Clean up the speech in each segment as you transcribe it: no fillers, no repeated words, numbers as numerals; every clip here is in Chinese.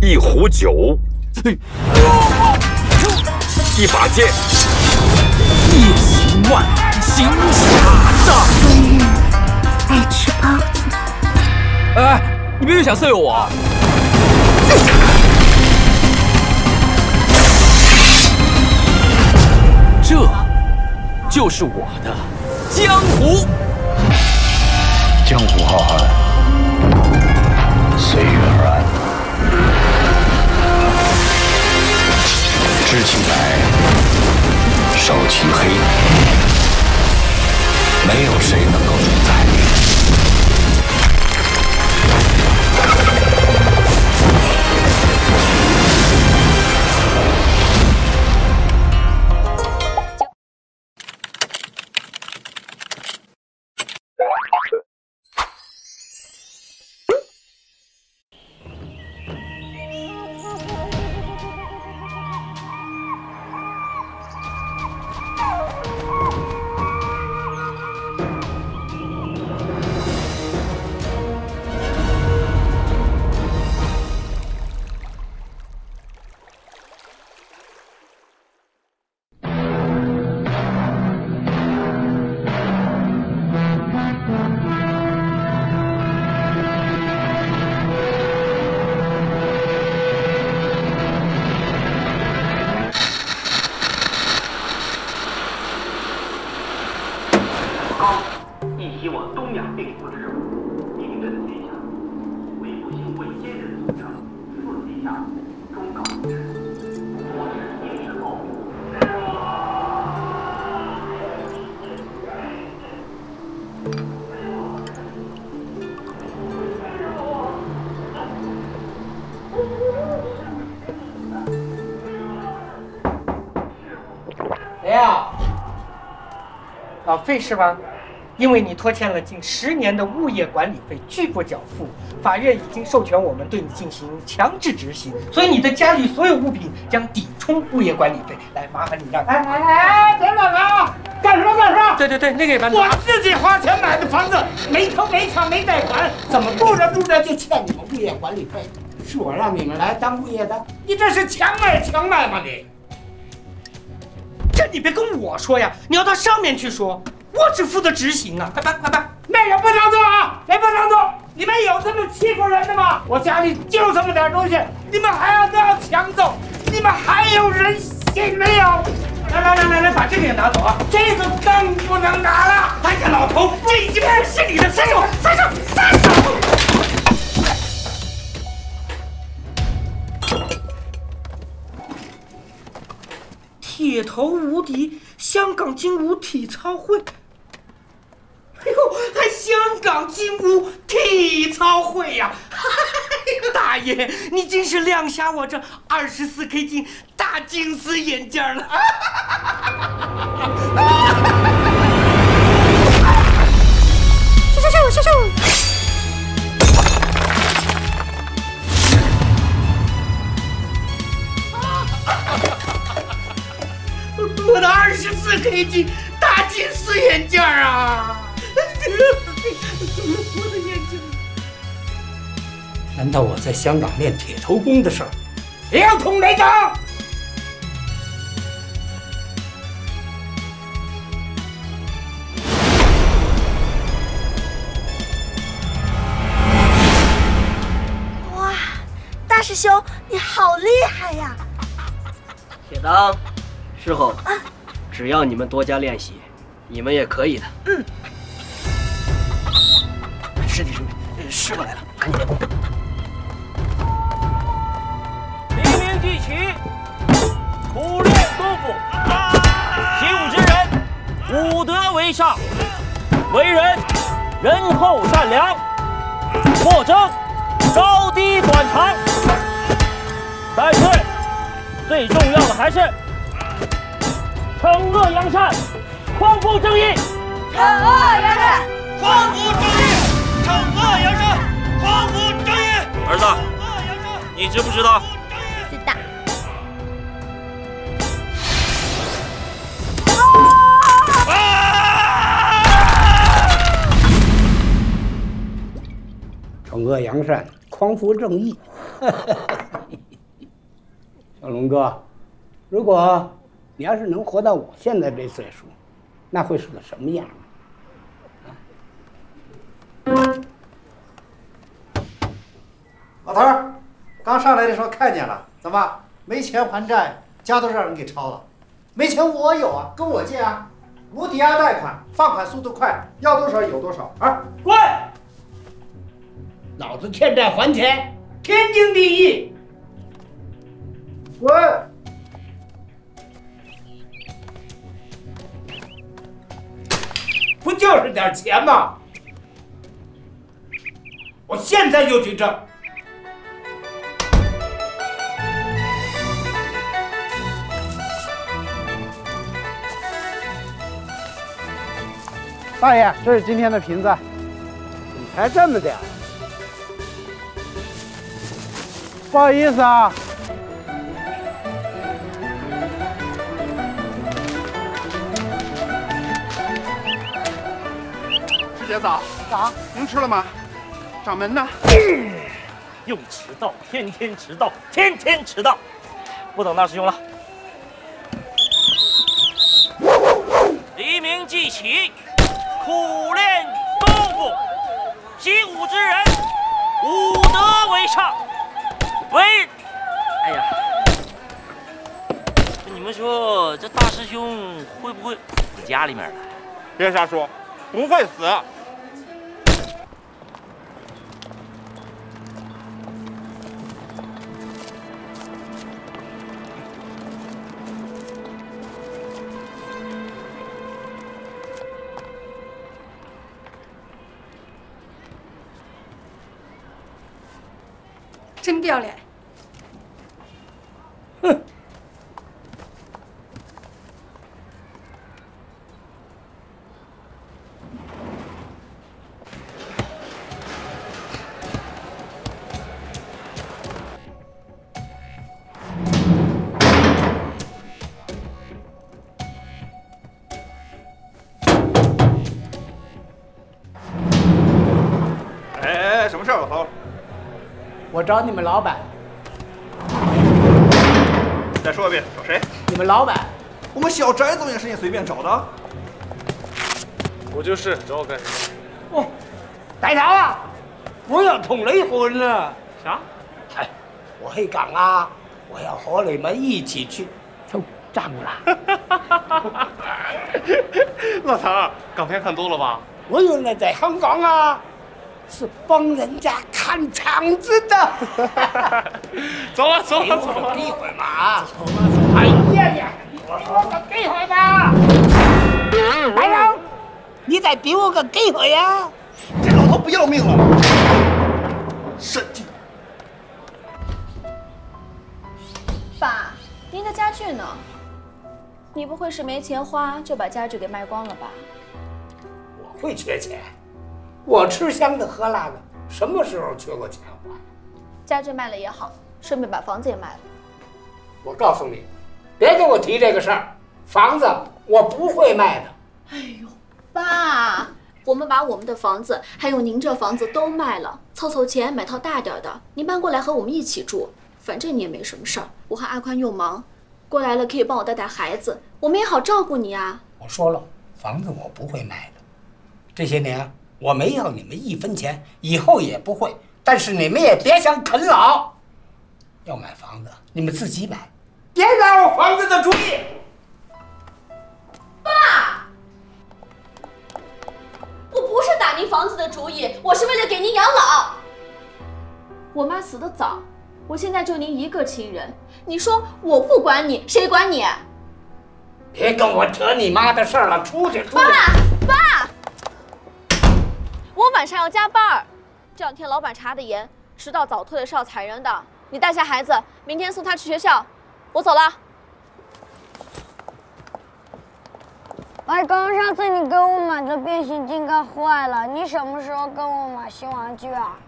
一壶酒，一把剑，夜行万里行侠仗。冬日爱吃包子。哎，你别想色诱我。这就是我的江湖。江湖浩瀚。 随遇而安，知其白，守其黑，没有谁能够主宰。 老费是吧？因为你拖欠了近10年的物业管理费，拒不缴付，法院已经授权我们对你进行强制执行，所以你的家里所有物品将抵充物业管理费。来，麻烦你让开。哎，别乱来啊！干什么干什么？对对对，那个也蛮。我自己花钱买的房子，没偷没抢没贷款，怎么住着住着就欠你们物业管理费？是我让你们来当物业的，你这是强卖吧你？ 这你别跟我说呀，你要到上面去说，我只负责执行啊！快搬，快搬！那也不能做啊，也不能做！你们有这么欺负人的吗？我家里就这么点东西，你们还要都要抢走，你们还有人信没有？来，把这个也拿走啊！这个更不能拿了！哎呀，老头，这一边是你的，伸手！铁头无敌，香港精武体操会。哎呦，还香港精武体操会呀、啊！大爷，你真是亮瞎我这24K 金大金丝眼镜了！咻！ 我的24K 金大金丝眼镜啊！我的眼镜！难道我在香港练铁头功的事儿也要捅雷掌？哇，大师兄，你好厉害呀！铁灯。 师后，只要你们多加练习，你们也可以的。嗯。师弟，师傅来了，赶紧。黎明聚齐，苦练功夫。习武之人，武德为上，为人仁厚善良，莫争高低短长。但是，最重要的还是。 惩恶扬善，匡扶正义。惩恶扬善，匡扶正义。惩恶扬善，匡扶正义。儿子，你知不知道？知道。惩恶扬善，匡扶正义。小龙哥，如果你要是能活到我现在这岁数，那会是个什么样啊？老头儿，刚上来的时候看见了，怎么没钱还债？家都让人给抄了，没钱我有啊，跟我借啊，无抵押贷款，放款速度快，要多少有多少啊！滚！老子欠债还钱，天经地义。滚！不就是点钱吗？我现在就去挣。 大爷，这是今天的瓶子，你才这么点儿？不好意思啊。师姐早，早，您吃了吗？掌门呢？又迟到，天天迟到，天天迟到，不等大师兄了。黎明即起。 苦练功夫，习武之人，武德为上。为，哎呀，你们说这大师兄会不会死家里面来？别瞎说，不会死。真不要脸！哼！哎，什么事儿，老头？ 我找你们老板。再说一遍，找谁？你们老板。我们小翟总也是你随便找的。我就是，找我干什么？哦，逮着了！我要捅雷魂了。啥？哎，我黑港啊！我要和你们一起去凑账了。老唐，港片看多了吧？我原来在香港啊。 是帮人家看场子的。走啊走啊走啊！一会儿嘛，哎呀呀，你给我个机会吧！白龙，你再给我个机会呀！这老头不要命了！神经！爸，您的家具呢？你不会是没钱花就把家具给卖光了吧？我会缺钱。 我吃香的喝辣的，什么时候缺过钱花？家具卖了也好，顺便把房子也卖了。我告诉你，别跟我提这个事儿，房子我不会卖的。哎呦，爸，我们把我们的房子还有您这房子都卖了，凑凑钱买套大点的，您搬过来和我们一起住。反正你也没什么事儿，我和阿宽又忙，过来了可以帮我带带孩子，我们也好照顾你啊。我说了，房子我不会卖的，这些年啊。 我没要你们一分钱，以后也不会。但是你们也别想啃老。要买房子，你们自己买，别打我房子的主意。爸，我不是打您房子的主意，我是为了给您养老。我妈死得早，我现在就您一个亲人，你说我不管你，谁管你？别跟我扯你妈的事儿了，出去出去！爸。 我晚上要加班，这两天老板查的严，迟到早退是要踩人的。你带下孩子，明天送他去学校。我走了。外公，上次你给我买的变形金刚坏了，你什么时候跟我买新玩具啊？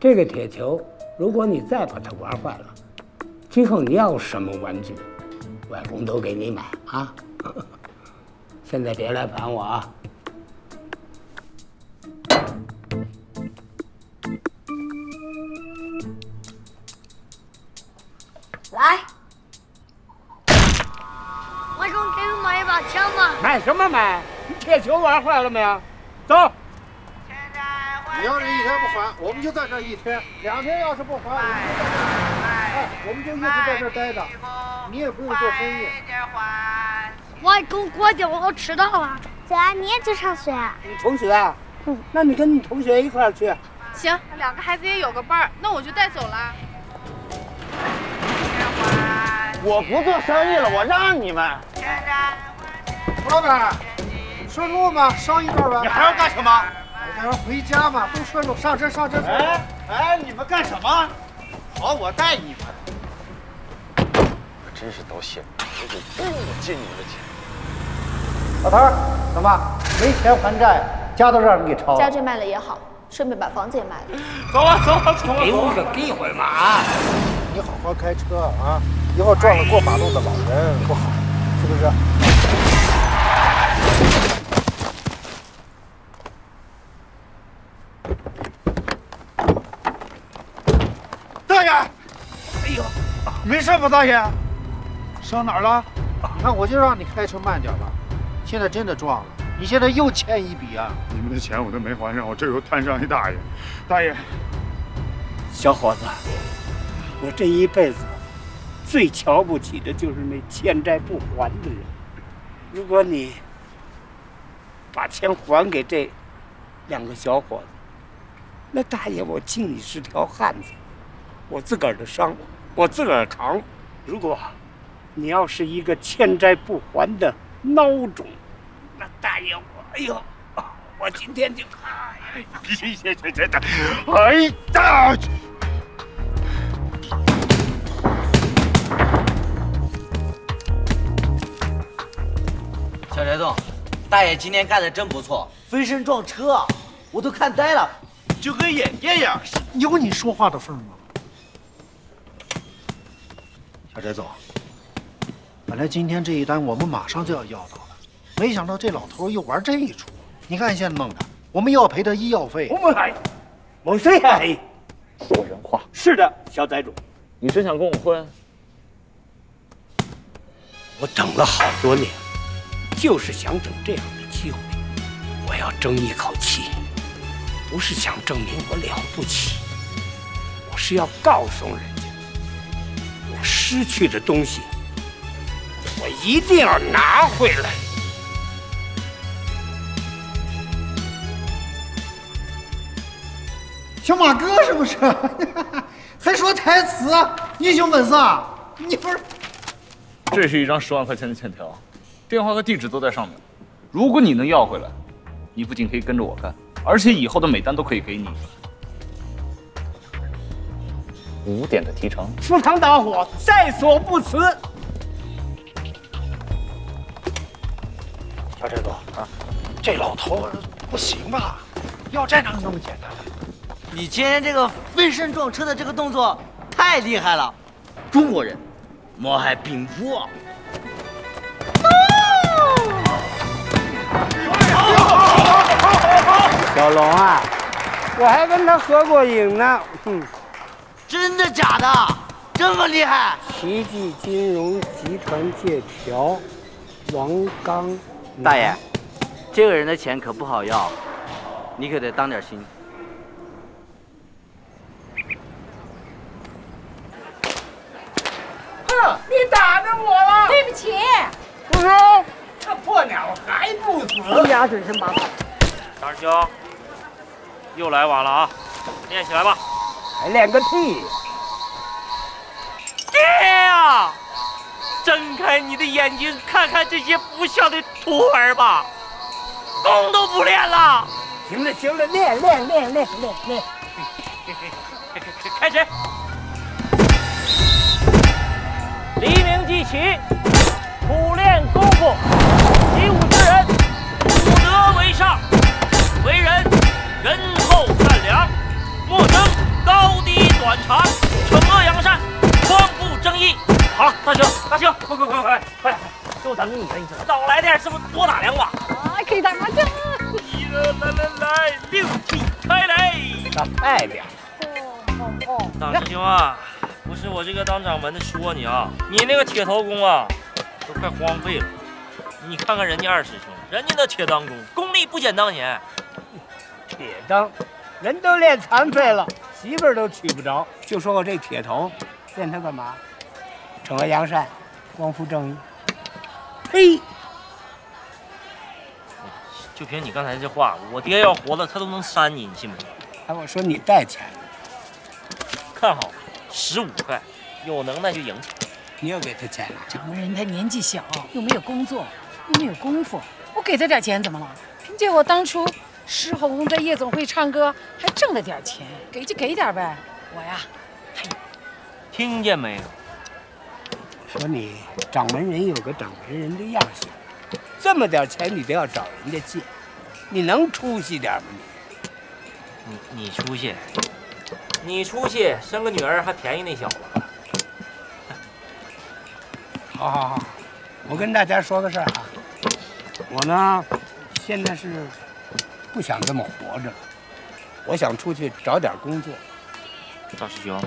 这个铁球，如果你再把它玩坏了，今后你要什么玩具，外公都给你买啊！现在别来烦我啊！来，我说给我买一把枪吧。买什么买？你铁球玩坏了没有？走。你要是一天不还，我们就在这一天；两天要是不还，我们就一直在这待着，你也不用做生意。外公，快点，我迟到了。姐，你也去上学啊？你同学啊？嗯，那你跟你同学一块儿去。行，两个孩子也有个伴儿，那我就带走了。我不做生意了，我让你们。胡老板，顺路嘛，捎一段吧。你还要干什么？我待会儿回家嘛，不顺路，上车上车。哎，你们干什么？好，我带你们。可真是倒血，我得不借你们的钱。老头儿，怎么没钱还债？家都让人给抄了。家具卖了也好，顺便把房子也卖了。走啊走啊走啊！给我个机会嘛！你好好开车啊，以后撞了过马路的老人不好，是不是？大爷，哎呦，没事吧，大爷？上哪儿了？你看，我就让你开车慢点吧。现在真的撞了，你现在又欠一笔啊！你们的钱我都没还上，我这又摊上一大爷。大爷，小伙子，我这一辈子最瞧不起的就是那欠债不还的人。如果你把钱还给这两个小伙子，那大爷我敬你是条汉子，我自个儿的伤我自个儿扛。如果你要是一个欠债不还的，孬种，那大爷我，哎呦，我今天就，哎呀，这，哎呀！小宅栋，大爷今天干的真不错，飞身撞车，我都看呆了，就跟演电影似的。有你说话的份吗？小宅总。本来今天这一单我们马上就要到了，没想到这老头又玩这一出。你看现在弄的，我们又要赔他医药费。我们还，我谁还黑？说人话。是的，小宅主，你真想跟我混？我等了好多年，就是想等这样的机会。我要争一口气，不是想证明我了不起，我是要告诉人家，我失去的东西。我一定要拿回来！小马哥是不是？还说台词，英雄本色！你不是……这是一张10万块钱的欠条，电话和地址都在上面。如果你能要回来，你不仅可以跟着我干，而且以后的每单都可以给你5点的提成。赴汤蹈火，在所不辞。小寨主啊，这老头不行吧？要债哪有那么简单？你今天这个飞身撞车的这个动作太厉害了！中国人，谋害病夫。小龙啊，我还跟他合过影呢。哼，真的假的？这么厉害？奇迹金融集团借条，王刚。大爷，这个人的钱可不好要，你可得当点心。哼，你打着我了！对不起。不是，这破鸟还不死。鸭嘴真麻烦。大师兄，又来晚了啊，练起来吧。还练个屁！爹呀！睁开你的眼睛，看看这些不孝的徒儿吧，功都不练了。行了行了，练。开始。黎明即起，苦练功夫，习武之人，武德为上，为人仁厚善良，莫争高低短长，惩恶扬善，匡扶正义。好了，大师兄，快，就等你了，你这早来点，是不是多打2把？啊，可以打麻将。来，6气开来。打太表。哦。大师兄啊，不是我这个当掌门的说你啊，你那个铁头功啊，都快荒废了。你看看人家二师兄，人家那铁当功，功力不减当年。铁当，人都练残废了，媳妇儿都娶不着。就说我这铁头，练他干嘛？惩恶扬善，光复正义。呸！就凭你刚才这话，我爹要活了，他都能扇你，你信不信？哎，我说你带钱。 看好，15块，有能耐就赢去。你又给他钱了？掌门人他年纪小，又没有工作，又没有功夫，我给他点钱怎么了？凭借我当初石猴公在夜总会唱歌还挣了点钱，给就给点呗。我呀，嘿，听见没有？说你掌门人有个掌门人的样式，这么点钱你都要找人家借，你能出息点吗？你出息。 你出息，生个女儿还便宜那小子。好好好，我跟大家说个事儿啊，我呢现在是不想这么活着了，我想出去找点工作。大师兄，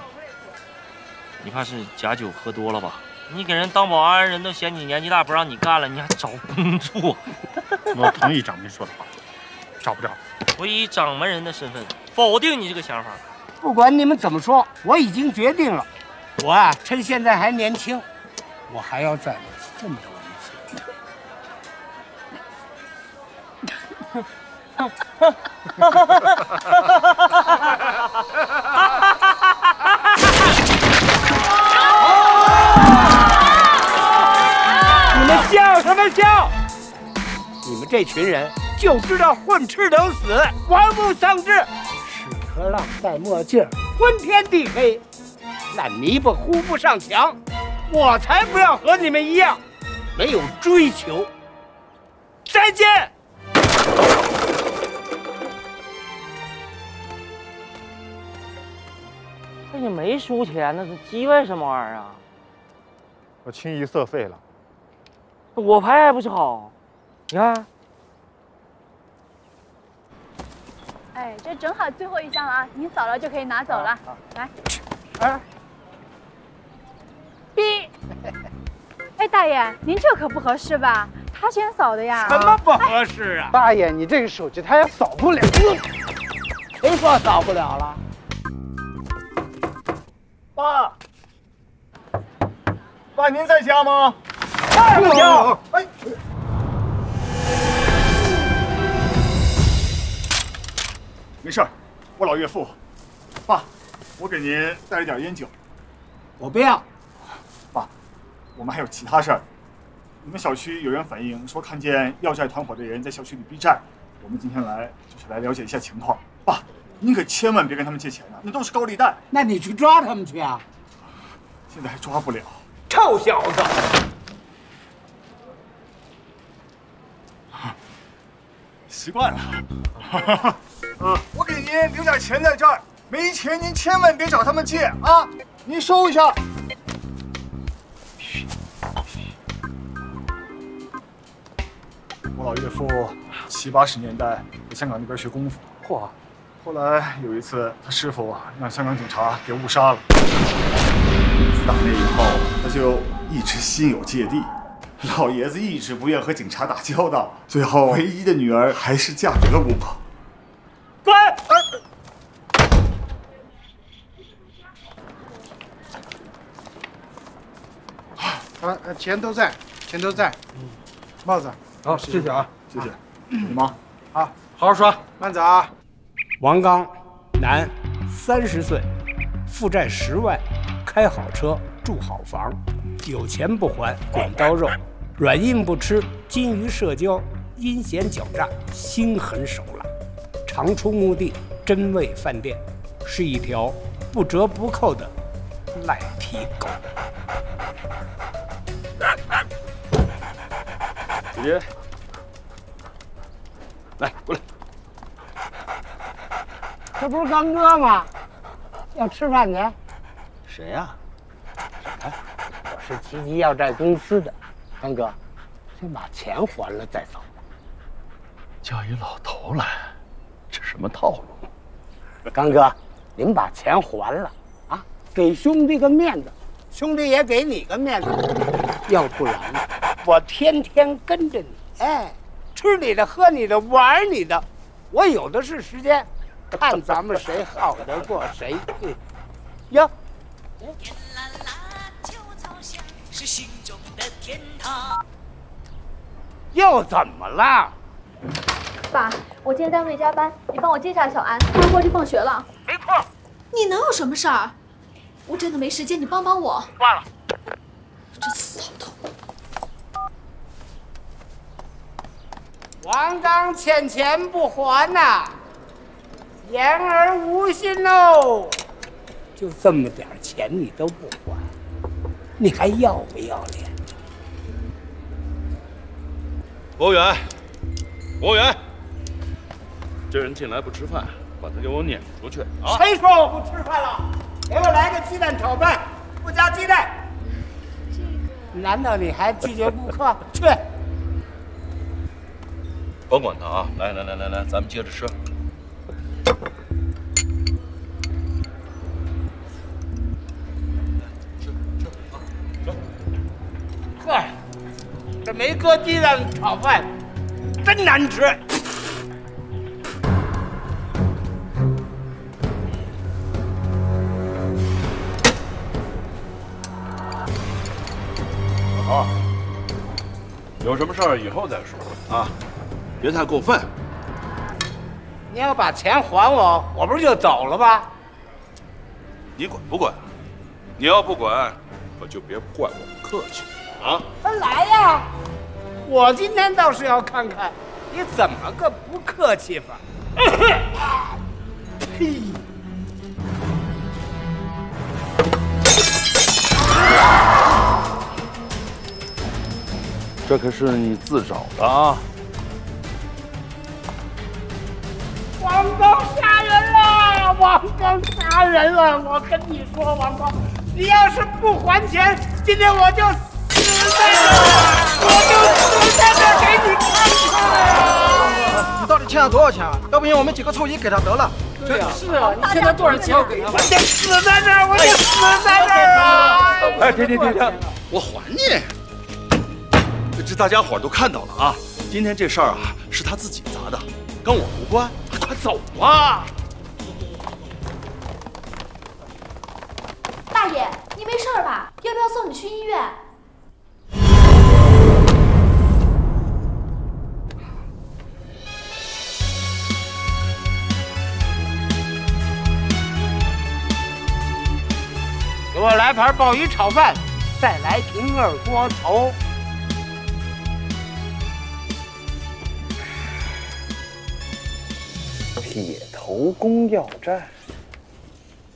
你怕是假酒喝多了吧？你给人当保安，人都嫌你年纪大不让你干了，你还找工作？我同意掌门说的话，找不着。我以掌门人的身份否定你这个想法。 不管你们怎么说，我已经决定了。我啊，趁现在还年轻，我还要再奋斗一次。你们笑什么笑？你们这群人就知道混吃等死，玩物丧志。 喝浪戴墨镜，昏天地黑，烂泥巴糊不上墙。我才不要和你们一样，没有追求。再见。那你没输钱呢，这叽歪什么玩意儿啊？我清一色废了。我牌还不是好，你看。 哎，这正好最后一箱啊，您扫了就可以拿走了。啊、来，B， 哎，大爷，您这可不合适吧？他先扫的呀。什么不合适啊？哎、大爷，你这个手机他也扫不了。谁说扫不了了？爸，爸您在家吗？在家。哎。 没事，我老岳父，爸，我给您带了点烟酒。我不要，爸，我们还有其他事儿。你们小区有人反映说看见要债团伙的人在小区里逼债，我们今天来就是来了解一下情况。爸，您可千万别跟他们借钱啊，那都是高利贷。那你去抓他们去啊！现在还抓不了。臭小子！习惯了。我给您留点钱在这儿，没钱您千万别找他们借啊！您收一下。我老岳父70、80年代在香港那边学功夫，嚯！后来有一次他师傅让香港警察给误杀了，自打那以后他就一直心有芥蒂。 老爷子一直不愿和警察打交道，最后唯一的女儿还是嫁给了我。滚！钱都在，钱都在。帽子，好，谢谢啊，谢谢。你妈，好，好好说，慢走啊。王刚，男，30岁，负债10万，开好车，住好房，有钱不还，滚刀肉。 软硬不吃，金鱼社交，阴险狡诈，心狠手辣，常出墓地真味饭店，是一条不折不扣的赖皮狗。姐姐，来过来，这不是刚哥吗？要吃饭去？谁呀？什么？我是奇迹要债公司的。 刚哥，先把钱还了再走。叫一老头来，这什么套路？刚哥，您把钱还了啊，给兄弟个面子，兄弟也给你个面子。要不然，我天天跟着你，哎，吃你的，喝你的，玩你的，我有的是时间，看咱们谁好得过谁。哟、嗯，天蓝蓝，秋草香，是心中的天堂。又怎么了？ 爸，我今天单位加班，你帮我接一下小安，他快去放学了。没空。你能有什么事儿？我真的没时间，你帮帮我。挂了。这死老头！王刚欠钱不还呐，言而无信喽。就这么点钱你都不还，你还要不要脸？服务员，服务员。 这人进来不吃饭，把他给我撵出去啊！谁说我不吃饭了？给我来个鸡蛋炒饭，不加鸡蛋。这个……难道你还拒绝顾客？去！甭管他啊！来，咱们接着吃。吃啊，走。呵，这没搁鸡蛋炒饭，真难吃。 好，有什么事儿以后再说啊，别太过分。你要把钱还我，我不是就走了吗？你滚不滚？你要不滚，可就别怪我不客气啊！来呀，我今天倒是要看看你怎么个不客气法。嘿。 这可是你自找的啊！王刚杀人了！王刚杀人了！我跟你说，王刚，你要是不还钱，今天我就死在这儿，我就死在这儿给你看看呀！你到底欠了多少钱啊？要不行，我们几个凑齐给他得了。对呀，是啊，你欠他多少钱？我给他。我得死在这儿，我得死在这儿啊！哎，停，我还你。 这大家伙都看到了啊！今天这事儿啊，是他自己砸的，跟我无关。快走吧！大爷，你没事吧？要不要送你去医院？给我来盘鲍鱼炒饭，再来瓶二锅头。 铁头功要战，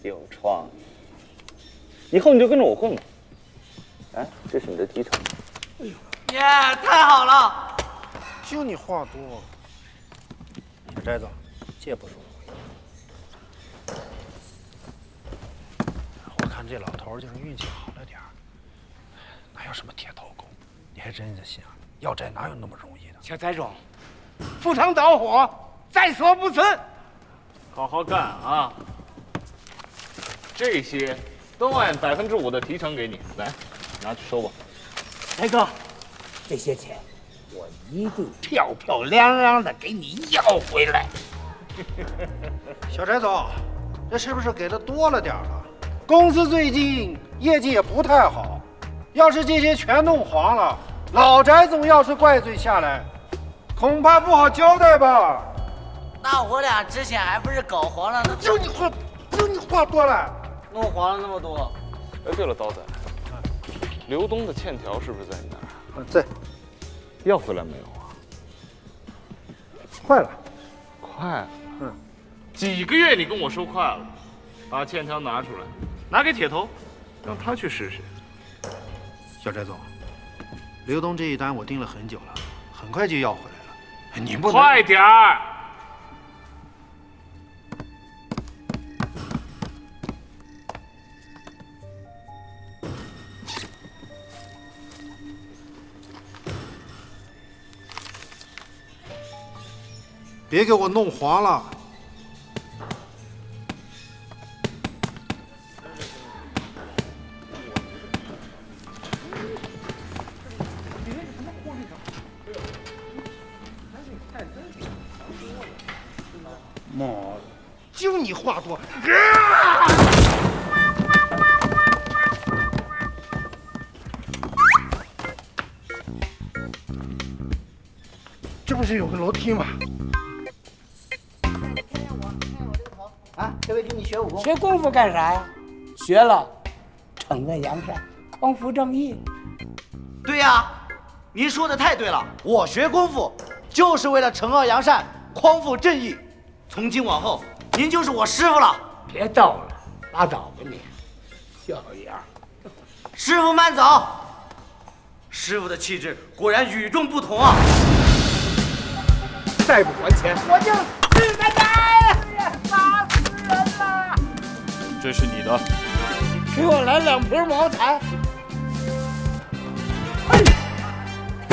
有创意。以后你就跟着我混吧。哎，这是你的提成。哎呦，耶，太好了！就你话多。小寨子，这不说。我看这老头就是运气好了点儿，哪有什么铁头功？你还真是信啊？要债哪有那么容易的？小寨总，赴汤蹈火。 在所不辞，好好干啊！这些都按5%的提成给你，来，拿去收吧。来哥，这些钱我一定漂漂亮亮的给你要回来。小翟总，这是不是给的多了点了？公司最近业绩也不太好，要是这些全弄黄了，老翟总要是怪罪下来，恐怕不好交代吧。 那我俩之前还不是搞黄了呢？就你话多了，弄黄了那么多。哎，对了，刀仔，刘东的欠条是不是在你那儿？啊，在。要回来没有啊？快了，快了。嗯，几个月你跟我说快了，把欠条拿出来，拿给铁头，让他去试试。小翟总，刘东这一单我盯了很久了，很快就要回来了。你不能快点儿。 别给我弄黄了！你话多。这不是有个楼梯吗？看看我这个头啊！这位给你学武功，学功夫干啥呀？学了，惩恶扬善，匡扶正义。对呀，您说的太对了。我学功夫就是为了惩恶扬善，匡扶正义。从今往后，您就是我师傅了。别逗了，拉倒吧你，小样！师傅慢走。 师傅的气质果然与众不同啊！再不还钱，我就日本仔，打死人了！这是你的，给我来两瓶茅台。呸！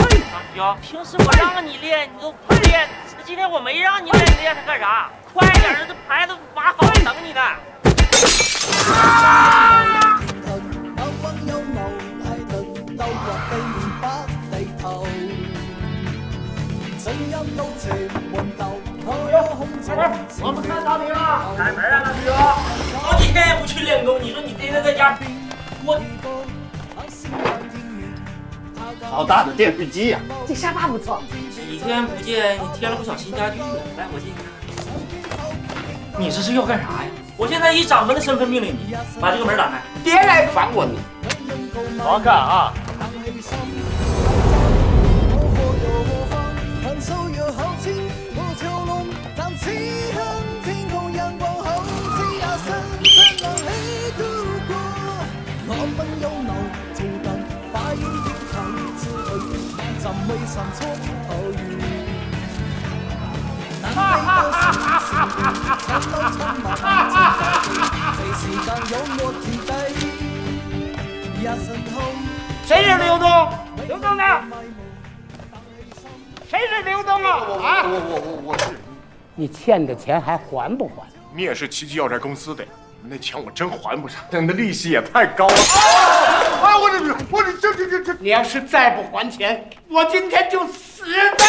呸！哟，平时我让你练，你都不练，今天我没让你练，你练它干啥？快点的，这牌子码好等你呢。啊 我们看到你了，开门啊，大哥！好几天也不去练功，你说你天天在家，我好大的电视机呀！这沙发不错。几天不见，你添了不少新家具呢。来，我进去看。你这是要干啥呀？我现在以掌门的身份命令你，把这个门打开，别来烦我你。好好干啊！ 谁是刘东？刘东呢？谁是刘东啊？啊！我是。你欠的钱还还不还？你也是奇迹药材公司的，那钱我真还不上，但那利息也太高了。啊！我这！你要是再不还钱，我今天就死在这！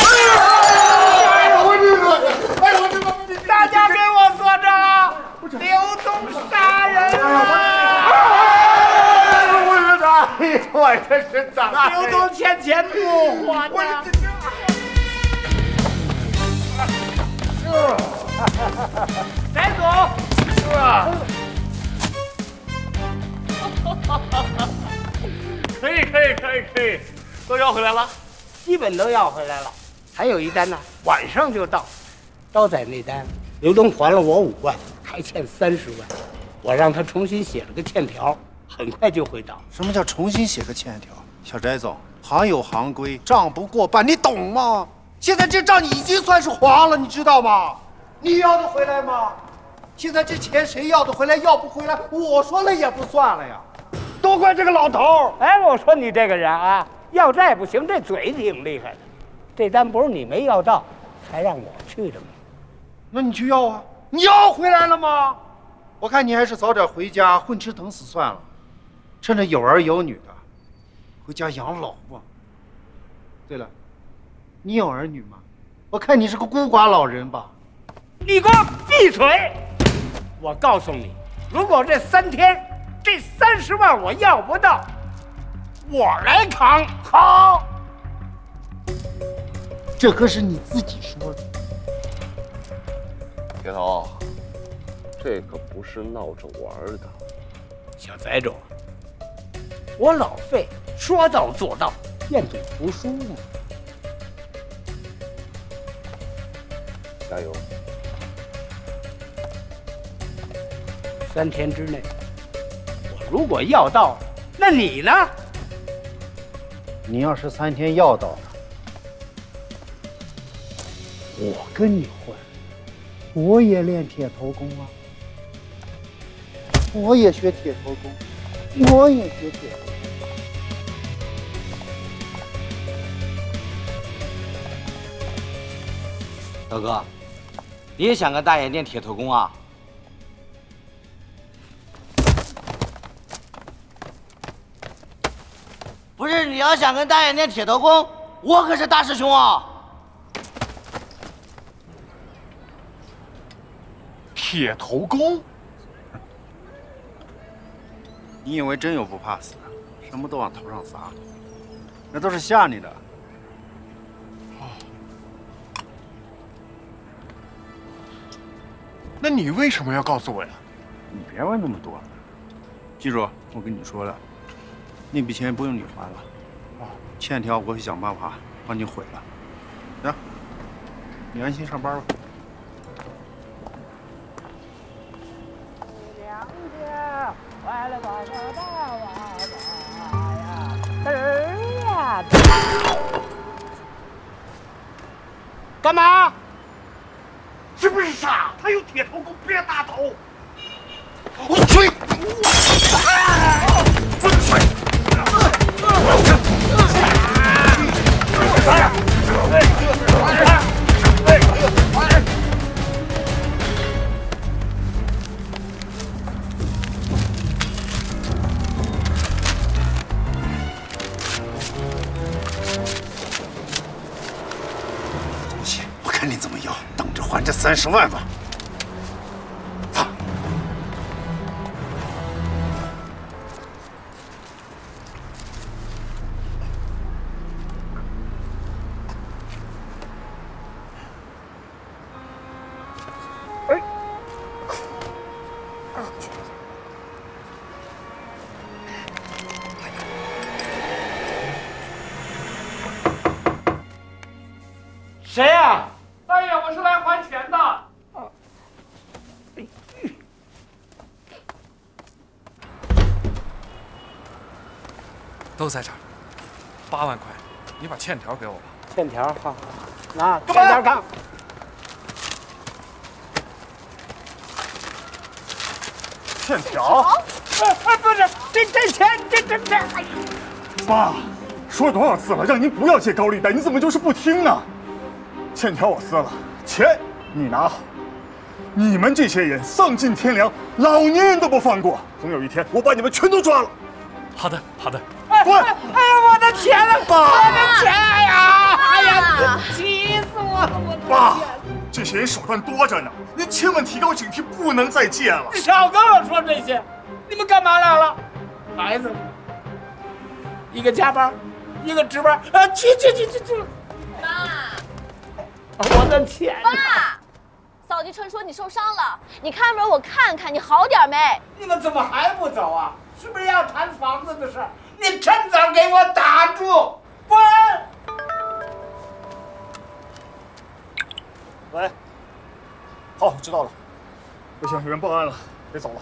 哎，我这！大家给我作证，刘东杀人了！ 我这是咋了？刘东欠钱不还呢？来走！可以，都要回来了，基本都要回来了，还有一单呢，晚上就到。刀仔那单，刘东还了我5万，还欠30万，我让他重新写了个欠条。 很快就会到。什么叫重新写个欠条？小翟总，行有行规，账不过半，你懂吗？现在这账你已经算是还了，你知道吗？你要得回来吗？现在这钱谁要得回来，要不回来，我说了也不算了呀。都怪这个老头！哎，我说你这个人啊，要债不行，这嘴挺厉害的。这单不是你没要到，才让我去的吗？那你去要啊？你要回来了吗？我看你还是早点回家，混吃等死算了。 趁着有儿有女的，回家养老吧。对了，你有儿女吗？我看你是个孤寡老人吧。你给我闭嘴！我告诉你，如果这3天这30万我要不到，我来扛。好，这可是你自己说的。铁头，这可不是闹着玩的。小崽种。 我老费说到做到，愿赌服输嘛。加油！3天之内，我如果要到，那你呢？你要是3天要到了，我跟你混，我也练铁头功啊，我也学铁头功。 我也学铁头功。大哥，你也想跟大爷练铁头功啊？不是，你要想跟大爷练铁头功，我可是大师兄啊！铁头功？你以为真有不怕死的，什么都往头上砸？那都是吓你的。哦。那你为什么要告诉我呀？你别问那么多，记住我跟你说了，那笔钱不用你还了。哦。欠条我会想办法帮你毁了。行，你安心上班吧。 完了吧吧吧吧吧呀！嘚呀！干嘛？是不是傻？他有铁头功，别打头！我去！滚水！30万吧，走。哎，谁呀？ 我是来还钱的。哦。都在这儿，8万块，你把欠条给我吧。欠条，好，拿欠条干。欠条？哎，不是，这钱，哎呀！爸，说了多少次了，让您不要借高利贷，你怎么就是不听呢？欠条我撕了。 钱你拿好，你们这些人丧尽天良，老年人都不放过。总有一天，我把你们全都抓了。好的，好的。滚！哎呀，我的钱呢？爸，我的钱呀！哎呀，急死我了！我的爸，这些人手段多着呢，您千万提高警惕，不能再借了。你少跟我说这些，你们干嘛来了？孩子，一个加班，一个值班，啊，去！妈。 我的钱！爸，扫地车说你受伤了，你开门我看看你好点没？你们怎么还不走啊？是不是要谈房子的事？你趁早给我打住！滚！喂，好，知道了。不行，有人报案了，得走了。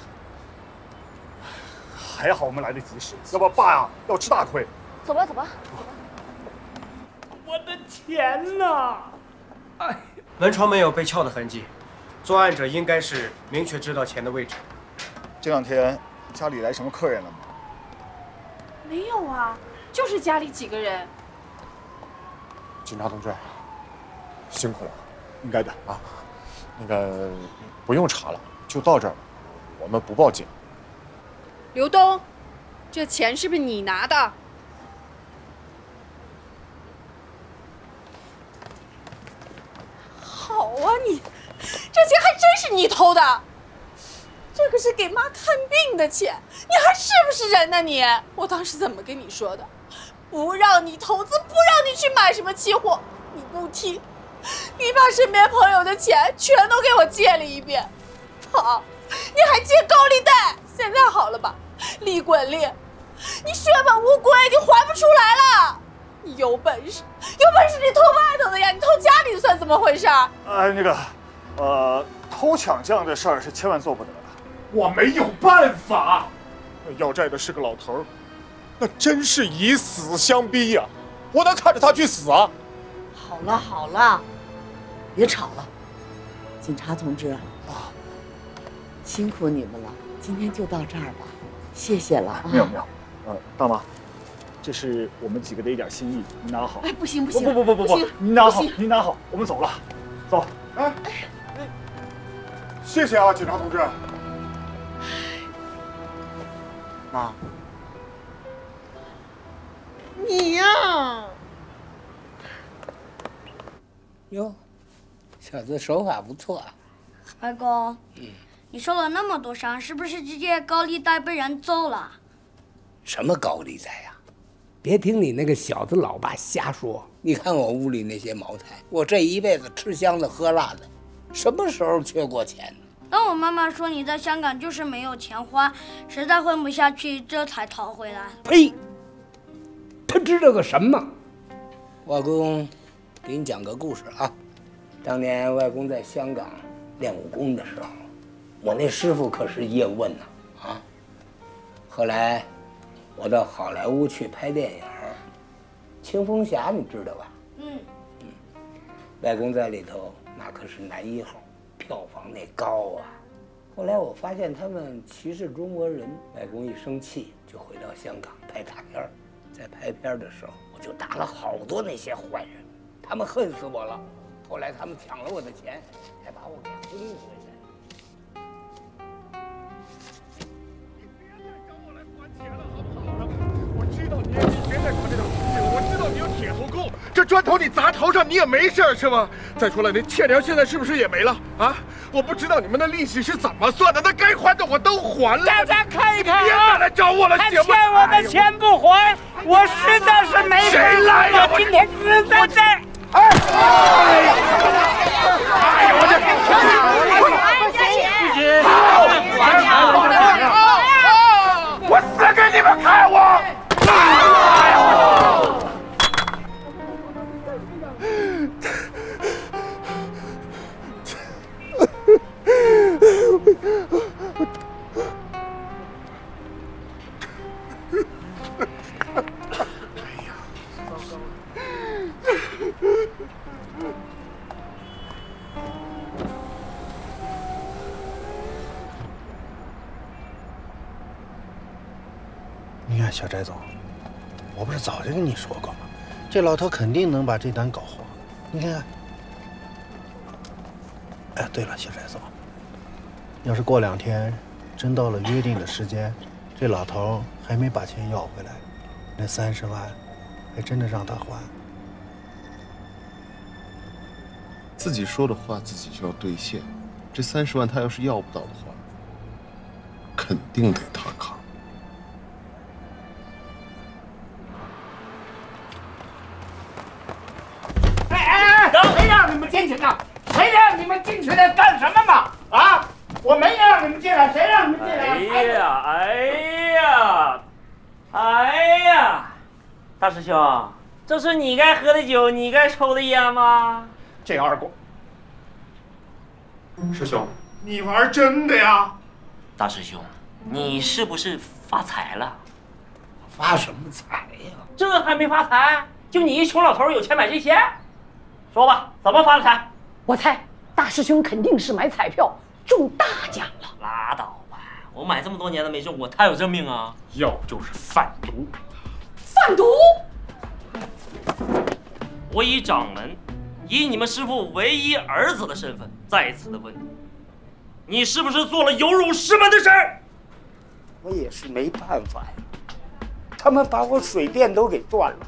还好我们来得及时，要不然爸呀要吃大亏。走吧，走吧。我的钱呢？ 门窗没有被撬的痕迹，作案者应该是明确知道钱的位置。这两天家里来什么客人了吗？没有啊，就是家里几个人。警察同志，辛苦了，应该的啊。那个不用查了，就到这儿了，我们不报警。刘东，这钱是不是你拿的？ 好啊你，这钱还真是你偷的，这可是给妈看病的钱，你还是不是人呢你？我当时怎么跟你说的？不让你投资，不让你去买什么期货，你不听，你把身边朋友的钱全都给我借了一遍，好，你还借高利贷，现在好了吧？利滚利，你血本无归，你还不出来了。 你有本事，你偷外头的呀！你偷家里的算怎么回事？偷抢这样的事儿是千万做不得的。我没有办法。要债的是个老头儿，那真是以死相逼呀！我能看着他去死啊？好了，别吵了，警察同志啊，辛苦你们了，今天就到这儿吧，谢谢了啊。没有，大妈。 这是我们几个的一点心意，你拿好。哎，不行！不，你拿好，我们走了，走。哎，谢谢啊，警察同志。妈，你呀，哟，小子手法不错啊。二公，你受了那么多伤，是不是直接高利贷被人揍了？什么高利贷呀？别听你那个小子老爸瞎说。你看我屋里那些茅台，我这一辈子吃香的喝辣的，什么时候缺过钱呢？但我妈妈说你在香港就是没有钱花，实在混不下去，这才逃回来。呸！他知道个什么？外公，给你讲个故事啊。当年外公在香港练武功的时候，我那师傅可是叶问呐啊。后来我到好莱坞去拍电影，《青蜂侠》你知道吧？嗯。外公在里头那可是男一号。 票房那高啊！后来我发现他们歧视中国人，外公一生气就回到香港拍大片儿。在拍片的时候，我就打了好多那些坏人，他们恨死我了。后来他们抢了我的钱，还把我给轰回来。你别再找我来还钱了，好不好？我知道你，你别再搞这种事情了。我知道你有铁头功，这砖头你砸头上你也没事是吧？再说了，那欠粮现在是不是也没了？ 啊！我不知道你们的利息是怎么算的，那该还的我都还了。大家看一看啊！别再来找我了，他欠我的钱不还，我实在是没法。谁来呀？我今天实在是……哎！哎，我这……不行！好，我死给你们看！我！小翟总，我不是早就跟你说过吗？这老头肯定能把这单搞黄。你看看。哎，对了，小翟总，要是过两天真到了约定的时间，这老头还没把钱要回来，那30万还真的让他还。自己说的话自己就要兑现，这30万他要是要不到的话，肯定得他扛。 大师兄，这是你该喝的酒，你该抽的烟吗？这二狗，师兄，你玩真的呀？大师兄，你是不是发财了？发什么财呀？这还没发财，就你一穷老头有钱买这些？说吧，怎么发的财？我猜大师兄肯定是买彩票中大奖了。拉倒吧，我买这么多年都没中过，他有这命啊？要不就是贩毒。 贩毒！我以掌门，以你们师父唯一儿子的身份，再次的问你，你是不是做了有辱师门的事？我也是没办法呀，他们把我水电都给断了，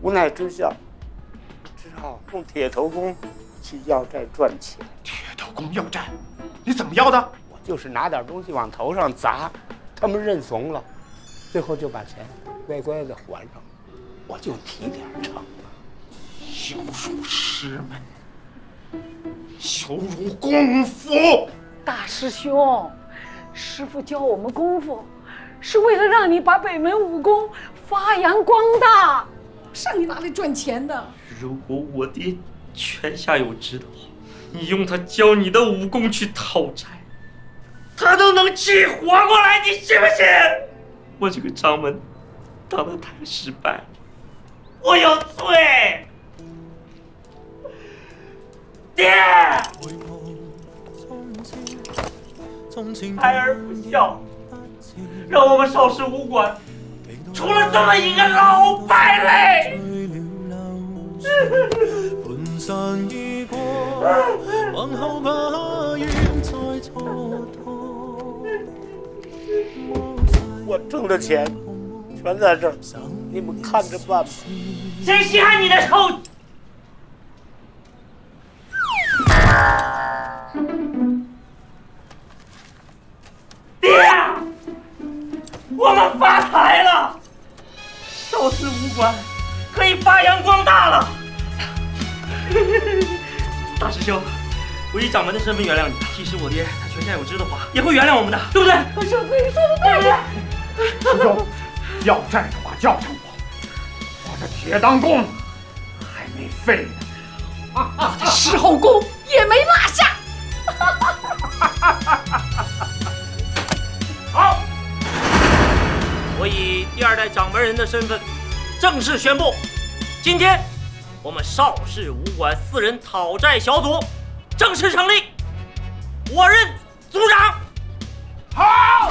无奈之下，只好用铁头功去要债赚钱。铁头功要债？你怎么要的？我就是拿点东西往头上砸，他们认怂了，最后就把钱。 乖乖的还上，我就提点成了。羞辱师门，羞辱功夫。大师兄，师父教我们功夫，是为了让你把北门武功发扬光大，上你哪里赚钱的？如果我爹泉下有知的话，你用他教你的武功去讨债，他都能气活过来，你信不信？我这个掌门。 当得太失败了，我有罪，爹。孩儿不孝，让我们少时武馆出了这么一个老败类。我挣的钱。 全在这儿，你们看着办吧。谁稀罕你的臭？要发财了，受死无关，可以发扬光大了。大师兄，我以掌门的身份原谅你，即使我爹他全家有知的话，也会原谅我们的，对不对？我掌门，你说的对呀。师兄，要债的话叫上我，我这铁裆功还没废呢。 啊！狮吼功也没落下。好，我以第二代掌门人的身份，正式宣布，今天我们邵氏武馆四人讨债小组正式成立，我任组长。好。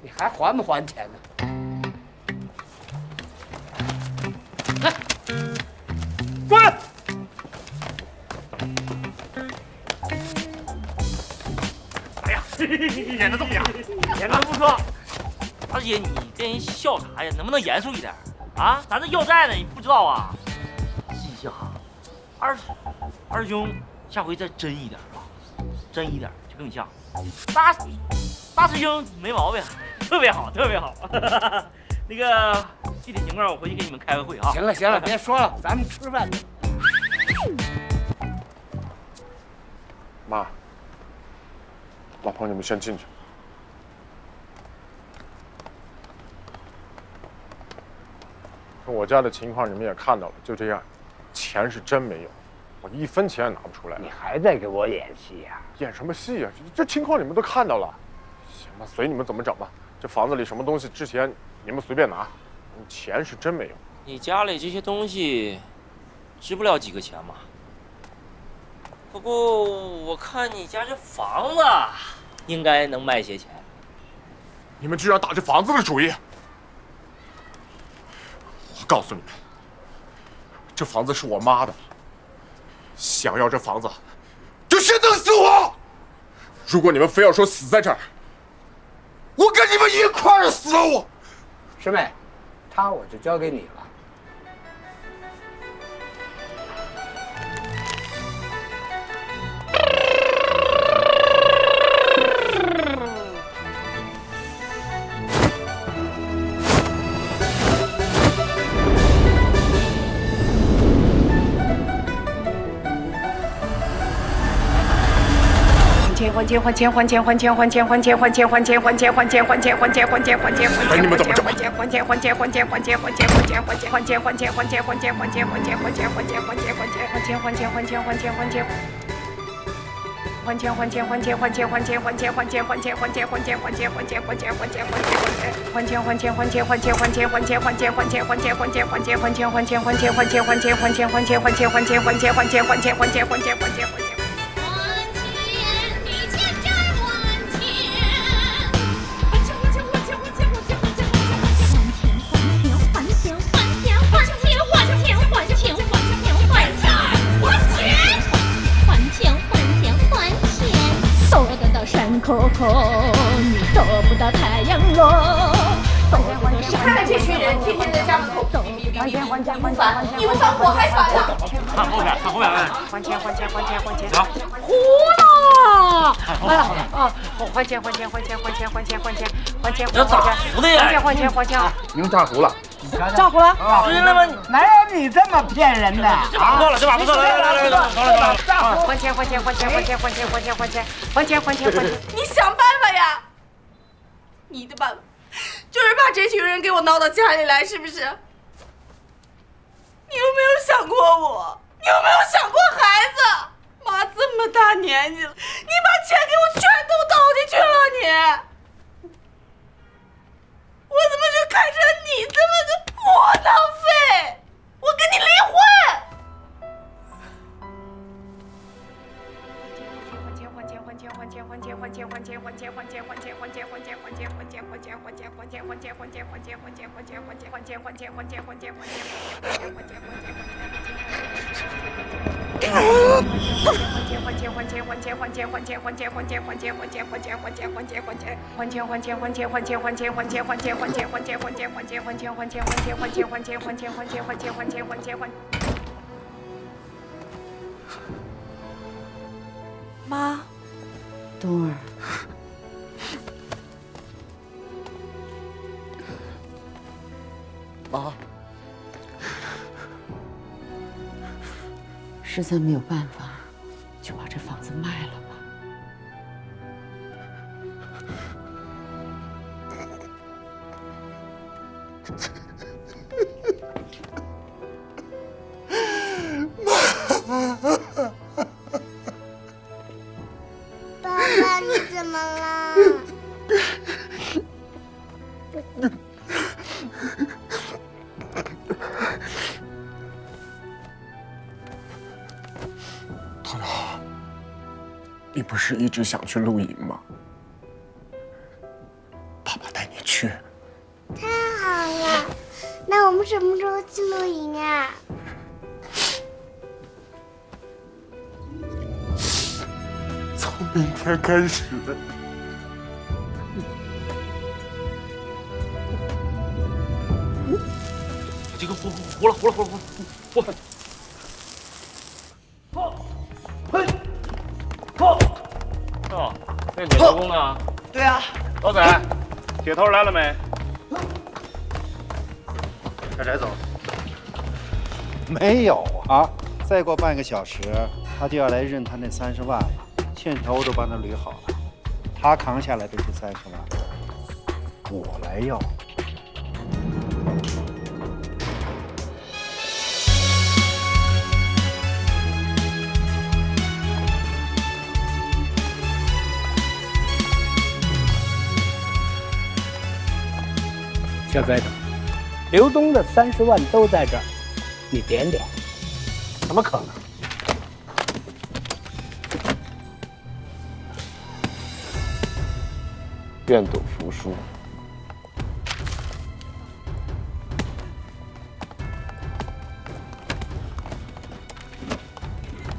你还还不还钱呢？来，滚！哎呀，演的这么样，演的不错。大姐，你跟人笑啥呀？能不能严肃一点？ 啊，咱这要债呢，你不知道啊？记一下，二师兄，下回再真一点啊，真一点就更像。大师兄没毛病，特别好，特别好。那个具体情况我回去给你们开个会啊。行了行了，别说了，咱们吃饭去。妈，老婆，你们先进去。 我家的情况你们也看到了，就这样，钱是真没有，我一分钱也拿不出来。你还在给我演戏呀？演什么戏呀？这情况你们都看到了，行吧，随你们怎么整吧。这房子里什么东西之前你们随便拿，钱是真没有。你家里这些东西，值不了几个钱嘛。不过我看你家这房子应该能卖些钱。你们居然打这房子的主意！ 告诉你们，这房子是我妈的。想要这房子，就先弄死我。如果你们非要说死在这儿，我跟你们一块儿死！我师妹，她我就交给你了。还钱。 山口口，你躲不到太阳落。看看这群人，天天在家门口还钱，你不反我还反呢？看后边，看后边，还钱！走，糊了！哎呀啊！还钱！这咋糊的呀？还钱！你们炸糊了？炸糊了？不是那么，哪有你这么骗人的？这把不错了，这把不错了，来，炸糊！还钱！你想办法呀！你的办法。 就是把这群人给我闹到家里来，是不是？你有没有想过我？你有没有想过孩子？妈这么大年纪了，你把钱给我全都倒进去了，你！我怎么就看上你这么个窝囊废？我跟你离婚！换钱。 妈，冬儿，妈，实在没有办法，就把这房子卖了吧。妈。 爸，你怎么了？涛涛，你不是一直想去露营吗？爸爸带你去。太好了，那我们什么时候去露营啊？ 明天开始。这个活了！嘿，好。哦，那你老公呢？对啊。老仔，铁头来了没？让翟总。没有啊，再过半个小时他就要来认他那30万了。 欠条我都帮他捋好了，他扛下来的是30万，我来要。小崽子，刘东的30万都在这儿，你点点，怎么可能？ 愿赌服输。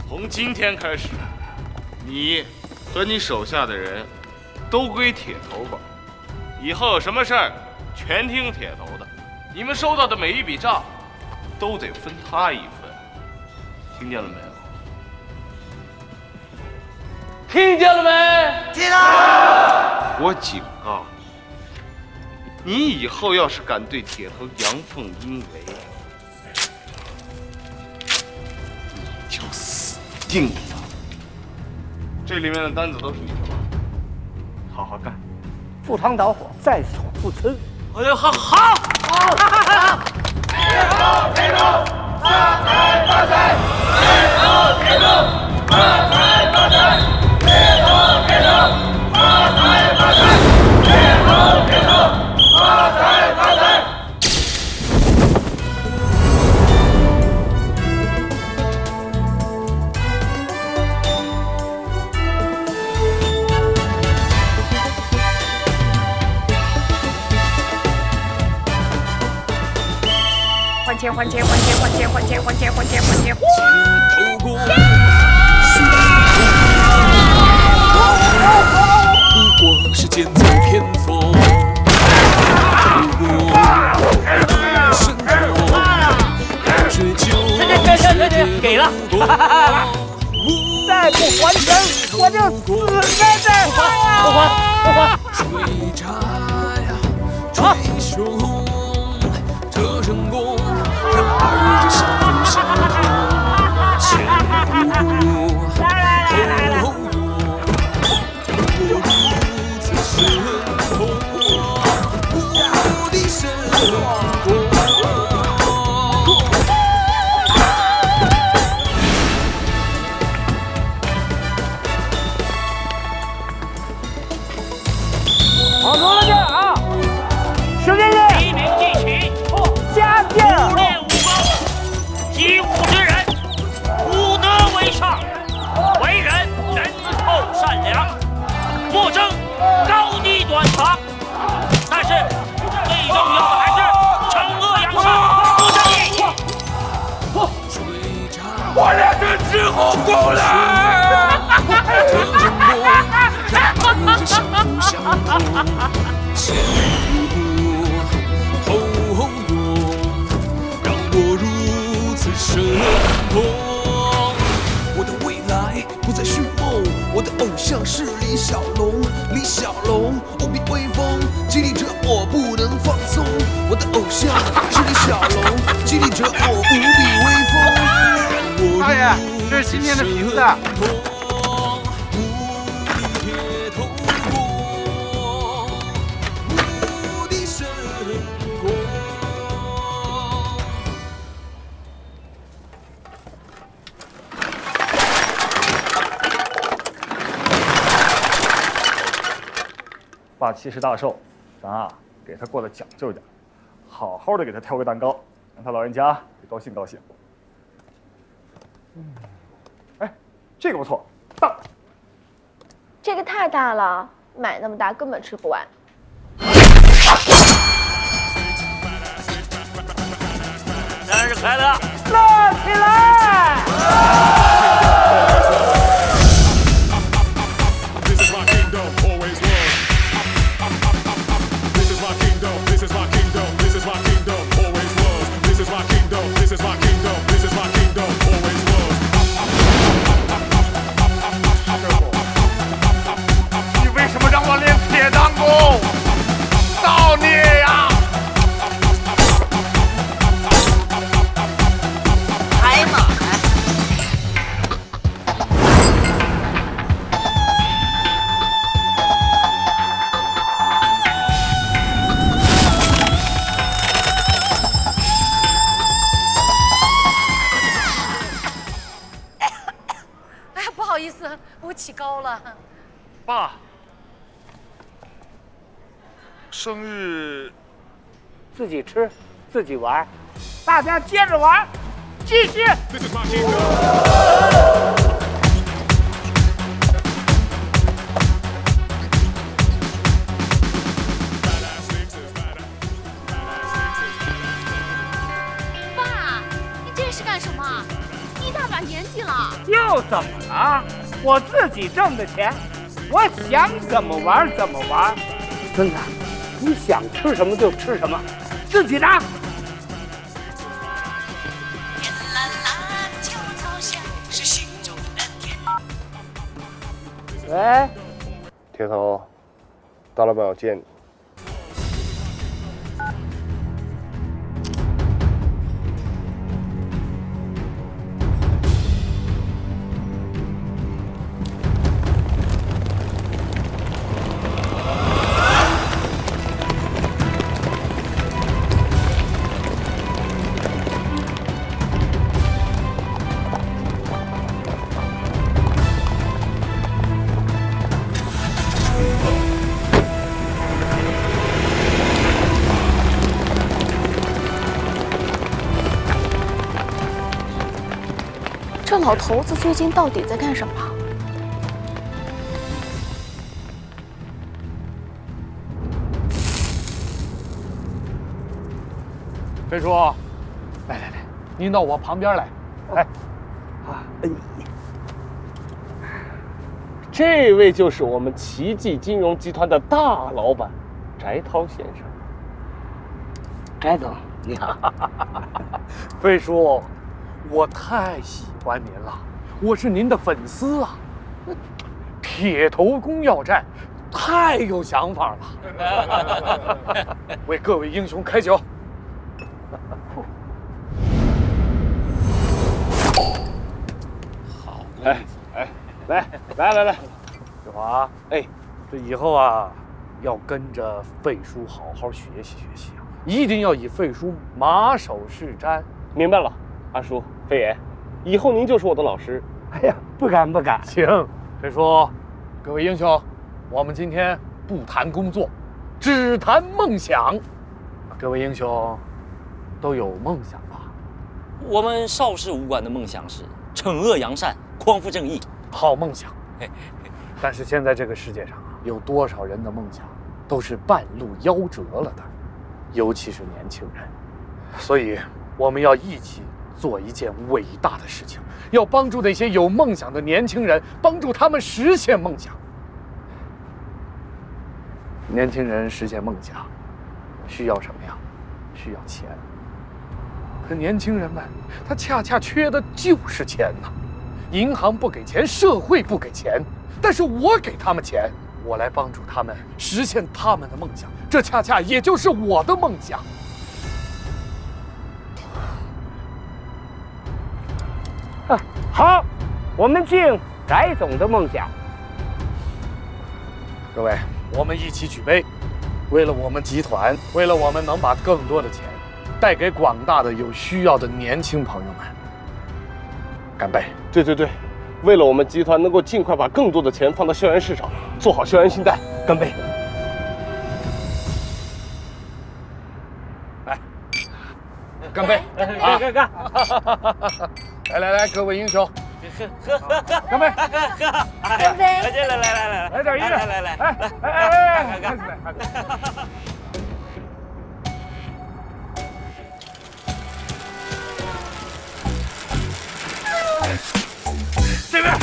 从今天开始，你和你手下的人都归铁头管，以后有什么事儿全听铁头的。你们收到的每一笔账都得分他一份，听见了没有？听见了没？听到。 我警告你，你以后要是敢对铁头阳奉阴违，你就死定了。这里面的单子都是你的吧？好好干，赴汤蹈火，在所不辞。好！铁头，发财！铁头，发财！铁头。 发财！还钱！头骨。 时间走偏锋，给了，再不还钱我就死在这儿！不还！ 好，挪到这儿啊！时间是黎明祭旗，加鞭舞练武功，习武之人，武德为上，为人仁厚善良。前呼后拥，让我如此神通。我的未来不再是梦，我的偶像是李小龙。李小龙无比威风，激励着我不能放松。我的偶像是李小龙，激励着我无比威风。大爷，这是今天的瓶子。 霸气是大寿，咱啊给他过得讲究一点，好好的给他挑个蛋糕，让他老人家也高兴高兴。哎，这个不错，大。这个太大了，买那么大根本吃不完。生日快乐，乐起来！啊 爸，生日自己吃，自己玩，大家接着玩，继续。爸，你这是干什么？你一大把年纪了。又怎么了？我自己挣的钱。 我想怎么玩怎么玩，孙子，你想吃什么就吃什么，自己拿。喂，铁头，大老板要见你。这老头子最近到底在干什么？飞叔，来来来，您到我旁边来。哎，啊，这位就是我们奇迹金融集团的大老板，翟涛先生。翟总，你好。飞叔。 我太喜欢您了，我是您的粉丝啊！铁头公要站太有想法了，为各位英雄开酒！好，来，雪华，哎，这以后啊，要跟着费叔好好学习学习啊，一定要以费叔马首是瞻。明白了，阿叔。 飞爷，以后您就是我的老师。哎呀，不敢不敢。行，飞叔，各位英雄，我们今天不谈工作，只谈梦想。各位英雄，都有梦想吧？我们邵氏武馆的梦想是惩恶扬善、匡扶正义。好梦想。但是现在这个世界上啊，有多少人的梦想都是半路夭折了的，尤其是年轻人。所以我们要一起。 做一件伟大的事情，要帮助那些有梦想的年轻人，帮助他们实现梦想。年轻人实现梦想，需要什么呀？需要钱。可年轻人们，他恰恰缺的就是钱呐！银行不给钱，社会不给钱，但是我给他们钱，我来帮助他们实现他们的梦想，这恰恰也就是我的梦想。 好，我们敬翟总的梦想。各位，我们一起举杯，为了我们集团，为了我们能把更多的钱带给广大的有需要的年轻朋友们，干杯！对对对，为了我们集团能够尽快把更多的钱放到校园市场，做好校园信贷，干杯！来，干杯！啊，干干！ 来来来，各位英雄，喝，干杯！干杯！来，来点音乐，来，干！这边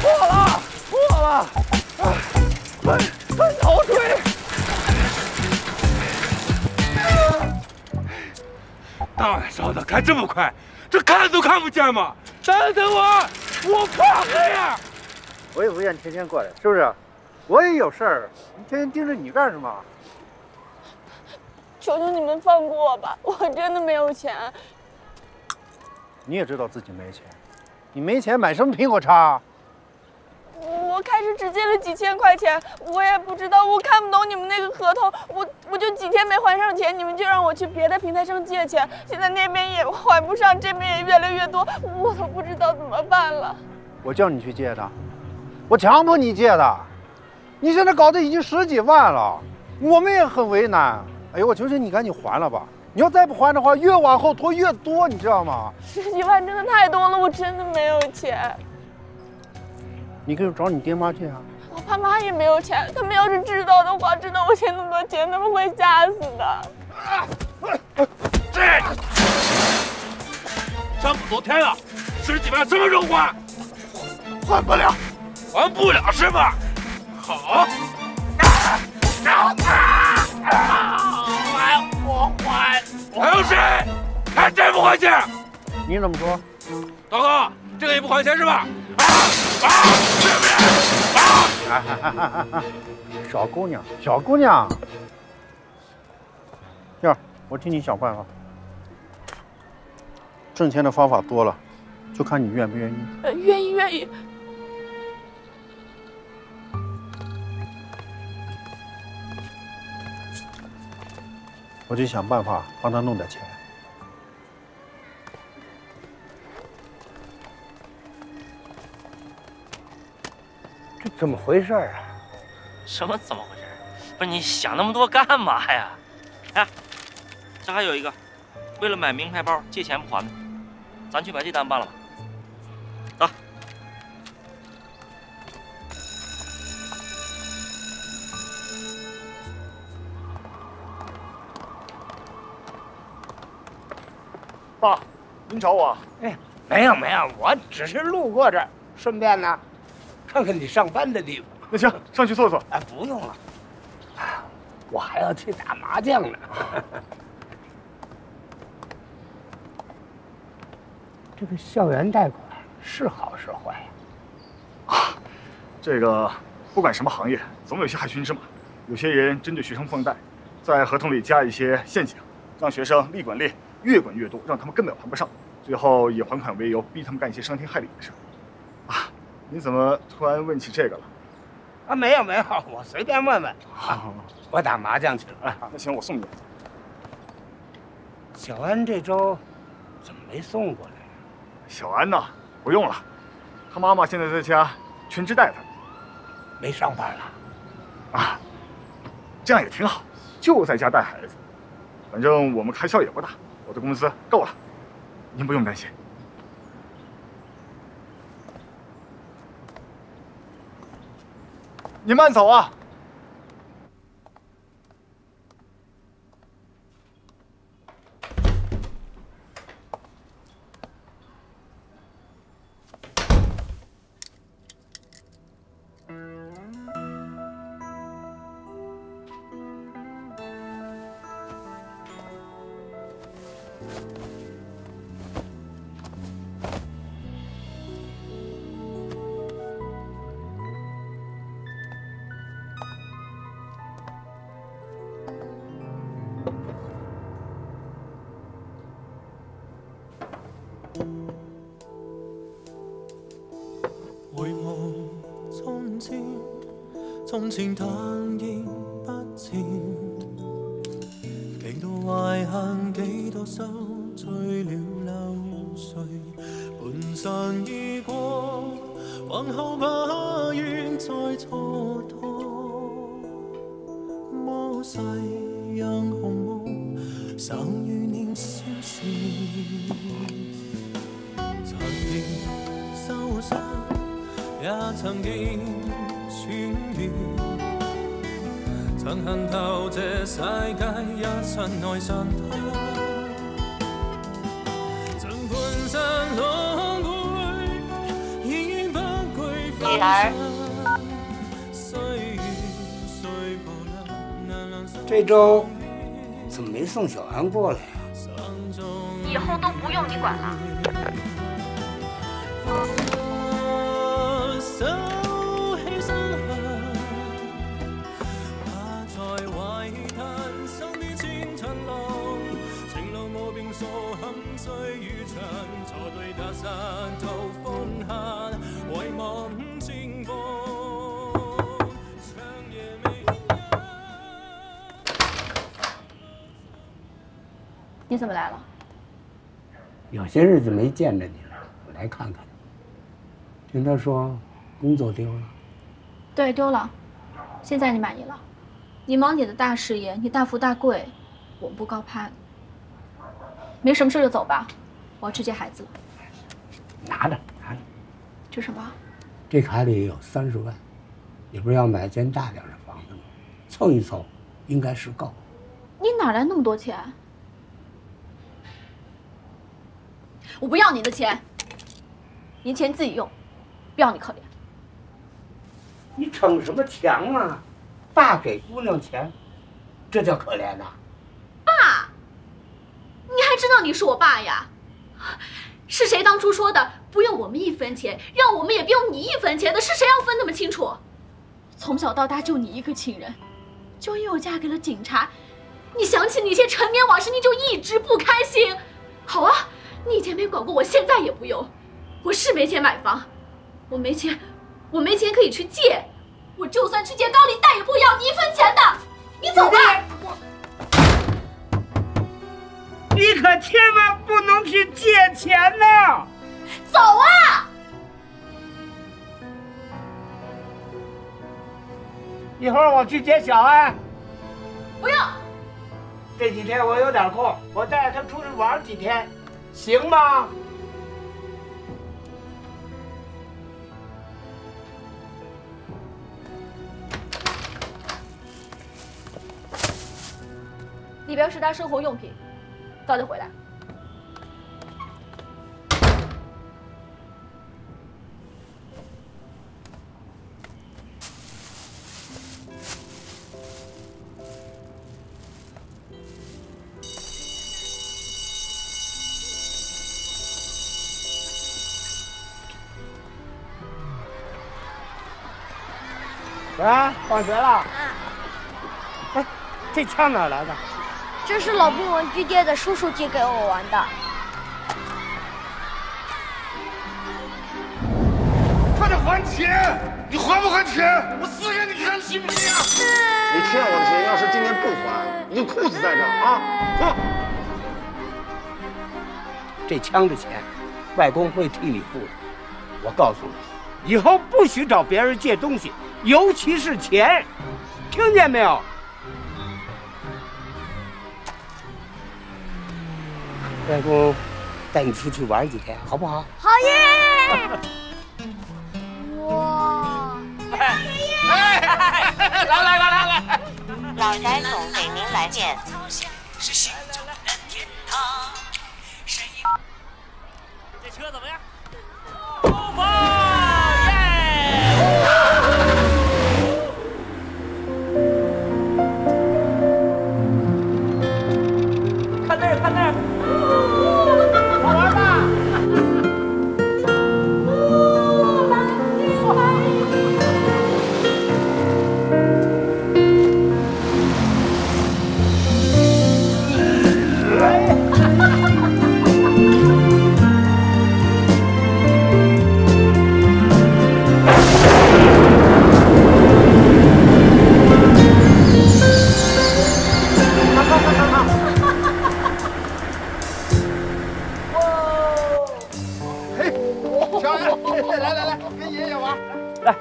破了，很好吹。 大晚上的开这么快，这看都看不见吗？等我，我怕黑呀！我也不愿天天过来，是不是？我也有事儿，天天盯着你干什么？求求你们放过我吧，我真的没有钱。你也知道自己没钱，你没钱买什么苹果叉？我开始只借了几千块钱，我也不知道，我看不懂你们那个合同，我就几天没还上钱，你们就让我去别的平台上借钱，现在那边也还不上，这边也越来越多，我都不知道怎么办了。我叫你去借的，我强迫你借的，你现在搞得已经十几万了，我们也很为难。哎呦，我求求你赶紧还了吧！你要再不还的话，越往后拖越多，你知道吗？十几万真的太多了，我真的没有钱。 你可以找你爹妈去啊！我爸妈也没有钱，他们要是知道的话，知道我欠那么多钱，他们会吓死的。这山姆昨天啊，10几万什么时候还？还不了是吧？好，我还，还有谁还真不还钱？你怎么说？大哥，这个也不还钱是吧？ 小姑娘，小姑娘，燕儿，我替你想办法。挣钱的方法多了，就看你愿不愿意。愿意。我去想办法帮他弄点钱。 这怎么回事啊？什么怎么回事？不是你想那么多干嘛呀？哎，这还有一个，为了买名牌包借钱不还的，咱去把这单办了吧。走。爸，您找我？哎，没有，我只是路过这儿，顺便呢。 看看你上班的地方。那行，上去坐坐。哎，不用了，我还要去打麻将呢。这个校园贷款是好是坏啊？这个不管什么行业，总有些害群之马。有些人针对学生放贷，在合同里加一些陷阱，让学生利滚利，越滚越多，让他们根本还不上，最后以还款为由逼他们干一些伤天害理的事啊。 你怎么突然问起这个了？啊，没有，我随便问问。啊，我打麻将去了。哎，那行，我送你。小安这周怎么没送过来呀？小安呐，不用了，他妈妈现在在家全职带他，没上班了。啊，这样也挺好，就在家带孩子，反正我们开销也不大，我的工资够了，您不用担心。 你慢走啊！回望從前，從前淡然不前，幾多懷恨，幾多愁，醉了流水，盤上已過，往後怕願再蹉跎，魔勢讓紅霧散於年少時。 受傷也曾經轉變，曾恨透這世界一身愛上他，曾盤上浪匯，已不懼風霜。這周怎麼沒送小安過來呀？以後都不用你管了。 你怎么来了？有些日子没见着你了，我来看看。 听他说，工作丢了。对，丢了。现在你满意了？你忙你的大事业，你大富大贵，我不高攀。没什么事就走吧，我要去接孩子了。拿着，拿着。这什么？这卡里有30万，你不是要买间大点的房子吗？凑一凑，应该是够。你哪来那么多钱？我不要你的钱，你钱自己用。 不要你可怜！你逞什么强啊？爸给姑娘钱，这叫可怜呐！爸，你还知道你是我爸呀？是谁当初说的不用我们一分钱，让我们也不用你一分钱的？是谁要分那么清楚？从小到大就你一个亲人，就因为我嫁给了警察，你想起那些陈年往事，你就一直不开心。好啊，你以前没管过我，现在也不用。我是没钱买房。 我没钱可以去借，我就算去借高利贷也不要你一分钱的，你走吧。你可千万不能去借钱呐！走啊！一会儿我去接小安。不用。这几天我有点空，我带他出去玩几天，行吗？ 里边是他生活用品，早点回来。小安，放学了。嗯。哎，这枪哪来的？ 这是老兵文具店的叔叔借给我玩的。快点还钱！你还不还钱？我撕给你看，信不信啊？你欠我的钱，要是今天不还，你裤子在这儿啊！哼！这枪的钱，外公会替你付的。我告诉你，以后不许找别人借东西，尤其是钱，听见没有？ 外公，带你出去玩几天，好不好？好耶！哇！哎哎哎！来来来来来！老宅总给您来电。这车怎么样？出发！耶！来来来，跟爷爷玩，来。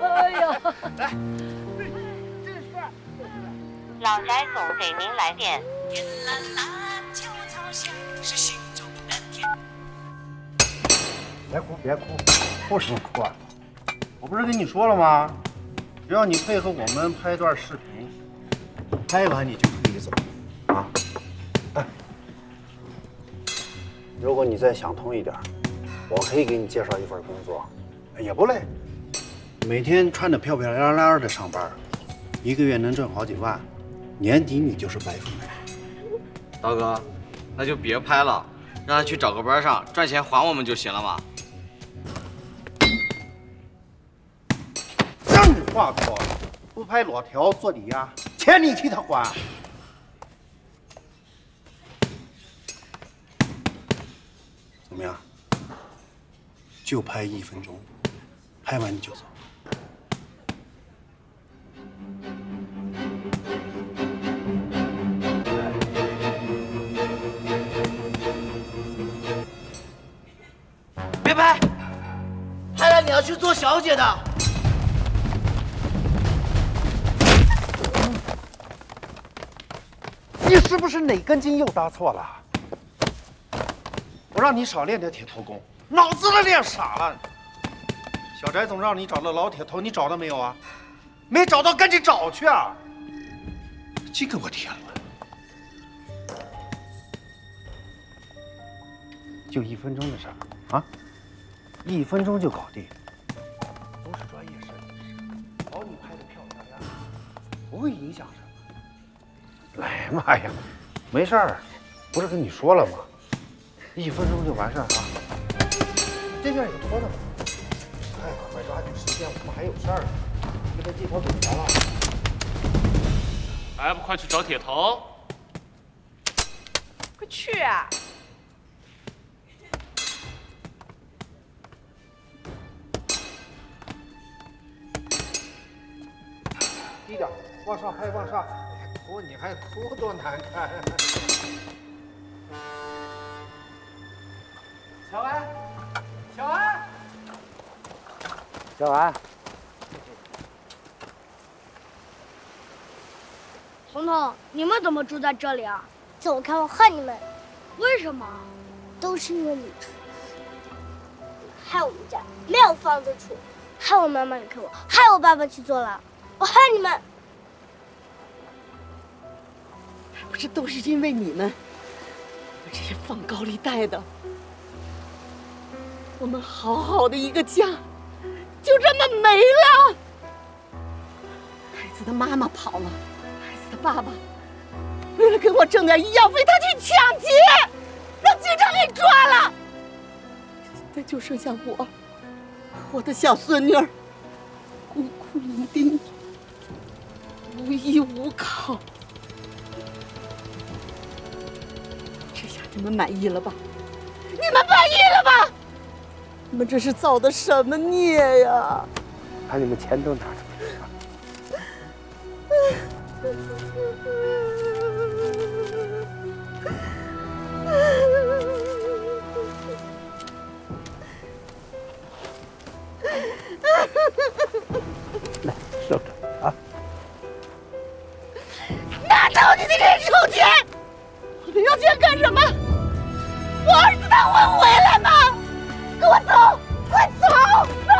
哎呀，来，这是。老宅总给您来电。别哭别哭，不许哭啊！我不是跟你说了吗？只要你配合我们拍一段视频，拍完你就可以走啊。哎，如果你再想通一点，我可以给你介绍一份工作，也不累，每天穿得漂漂亮亮的上班，一个月能挣好几万，年底你就是白富美。大哥，那就别拍了，让他去找个班上赚钱还我们就行了嘛。 话说，不拍裸条做抵押，钱你替他还。怎么样？就拍1分钟，拍完你就走。别拍，拍了你要去做小姐的。 你是不是哪根筋又搭错了？我让你少练点铁头功，脑子都练傻了。小翟总让你找到老铁头，你找到没有啊？没找到，赶紧找去啊！真给我添乱！就1分钟的事儿啊，1分钟就搞定，都是专业摄影师，保你拍的漂漂亮亮，不会影响什么。 哎妈呀，没事儿，不是跟你说了吗？1分钟就完事儿啊！这边有个拖着呢，哎，快抓紧时间，我们还有事儿呢。你把地头给拿了，还不快去找铁头？快去啊！低点，往上拍，往上。 哭你还哭多难看、啊！小安，小安，小安，彤彤，你们怎么住在这里啊？走开，我恨你们！为什么？都是因为你，害我们家没有房子住，害我妈妈离开我，害我爸爸去坐牢，我恨你们！ 这都是因为你们，这些放高利贷的，我们好好的一个家，就这么没了。孩子的妈妈跑了，孩子的爸爸为了给我挣点医药费，他去抢劫，让警察给抓了。现在就剩下我的小孙女，孤苦伶仃，无依无靠。 你们满意了吧？你们满意了吧？你们这是造的什么孽呀！把你们钱都拿出来！来，收着啊！拿走你的人手钱！我要钱干什么？ 我儿子他会回来吗？跟我走，快走！坏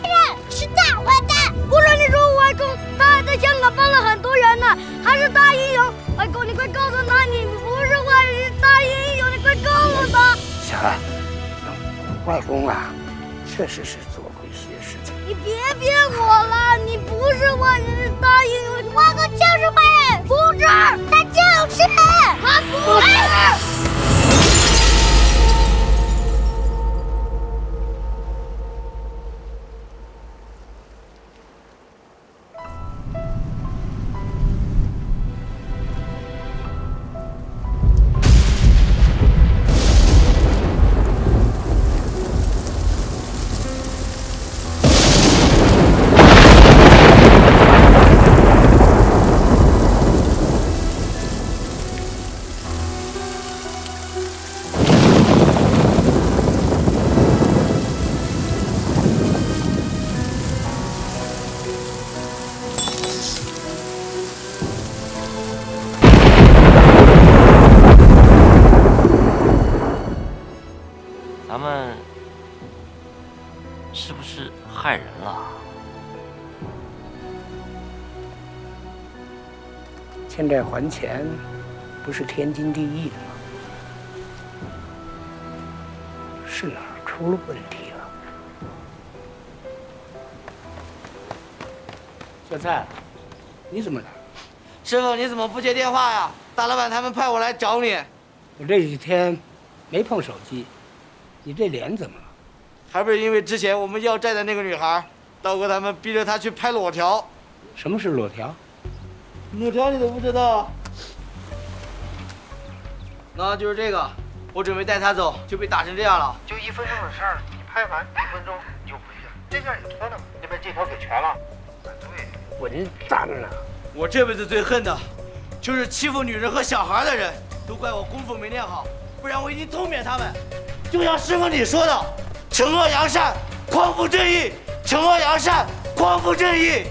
蛋是大坏蛋。无论你说我外公，他还在香港帮了很多人呢，还是大英雄。外公，你快告诉他，你不是坏人，是大英雄，你快告诉他。小安，外公啊，确实是做过一些事情。你别骗我了，你不是坏人，是大英雄。外公就是坏人，不是，他就是，他不是。是不是害人了？欠债还钱，不是天经地义的吗？是哪儿出了问题了？小蔡，你怎么来了？师傅，你怎么不接电话呀？大老板他们派我来找你。我这几天没碰手机，你这脸怎么了？ 还不是因为之前我们要债的那个女孩，道哥他们逼着她去拍裸条。什么是裸条？裸条你都不知道？那就是这个，我准备带她走，就被打成这样了。就1分钟的事儿，你拍完1分钟你就回去，这下也脱了嘛，你把镜头给全了。对，混蛋啊！我这辈子最恨的，就是欺负女人和小孩的人，都怪我功夫没练好，不然我一定痛扁他们。就像师傅你说的。 惩恶扬善，匡扶正义。惩恶扬善，匡扶正义。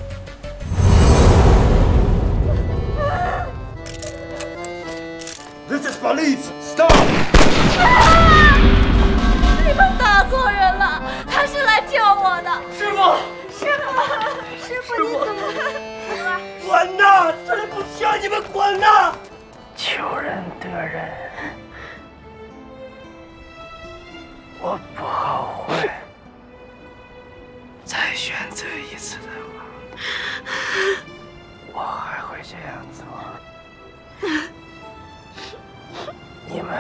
This is police. Stop. 啊！你们打错人了，他是来救我的。师傅，师傅，师傅，你怎么？滚呐！这里不需要你们滚呐！求人得人。 我不后悔，再选择一次的话，我还会这样做。你们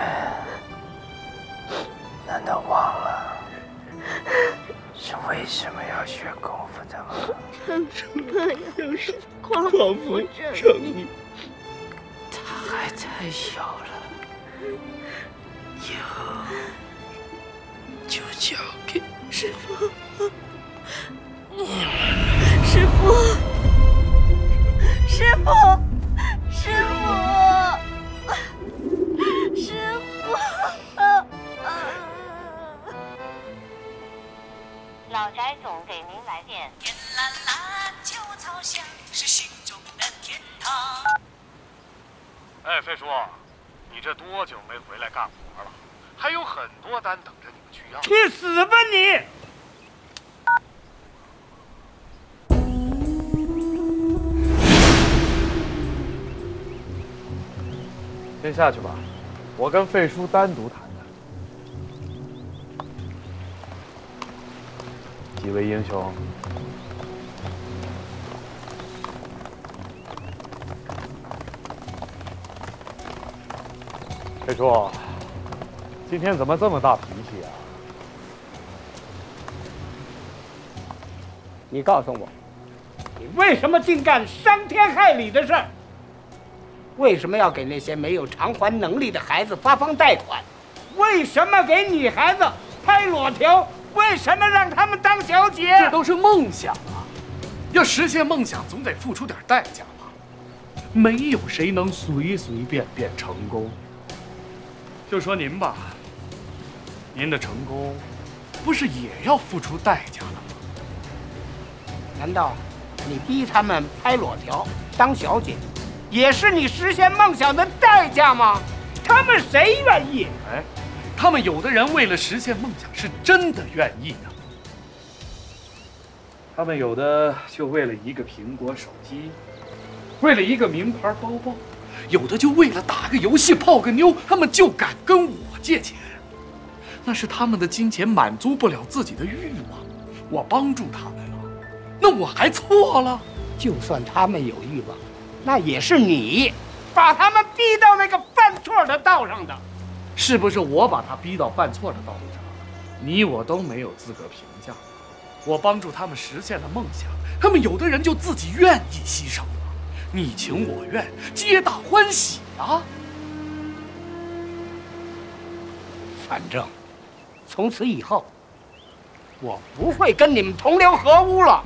难道忘了是为什么要学功夫的吗？当初那样是匡扶正义，他还太小了，以后。 就交给师傅，师傅，师傅，师傅，师傅！老宅总给您来电。天蓝蓝，酒草香，是心中的天堂。哎，飞叔，你这多久没回来干活了？ 还有很多单等着你们去要。去死吧你！先下去吧，我跟费叔单独谈谈。几位英雄，费叔。 今天怎么这么大脾气啊？你告诉我，你为什么竟干伤天害理的事儿？为什么要给那些没有偿还能力的孩子发放贷款？为什么给女孩子拍裸条？为什么让他们当小姐？这都是梦想啊！要实现梦想，总得付出点代价吧？没有谁能随随便便成功。 就说您吧，您的成功，不是也要付出代价的吗？难道你逼他们拍裸条、当小姐，也是你实现梦想的代价吗？他们谁愿意？哎，他们有的人为了实现梦想是真的愿意的，他们有的就为了一个苹果手机，为了一个名牌包包。 有的就为了打个游戏、泡个妞，他们就敢跟我借钱，那是他们的金钱满足不了自己的欲望，我帮助他们了，那我还错了？就算他们有欲望，那也是你把他们逼到那个犯错的道上的，是不是我把他逼到犯错的道路上？你我都没有资格评价。我帮助他们实现了梦想，他们有的人就自己愿意牺牲。 你情我愿，皆大欢喜啊！反正从此以后，我不会跟你们同流合污了。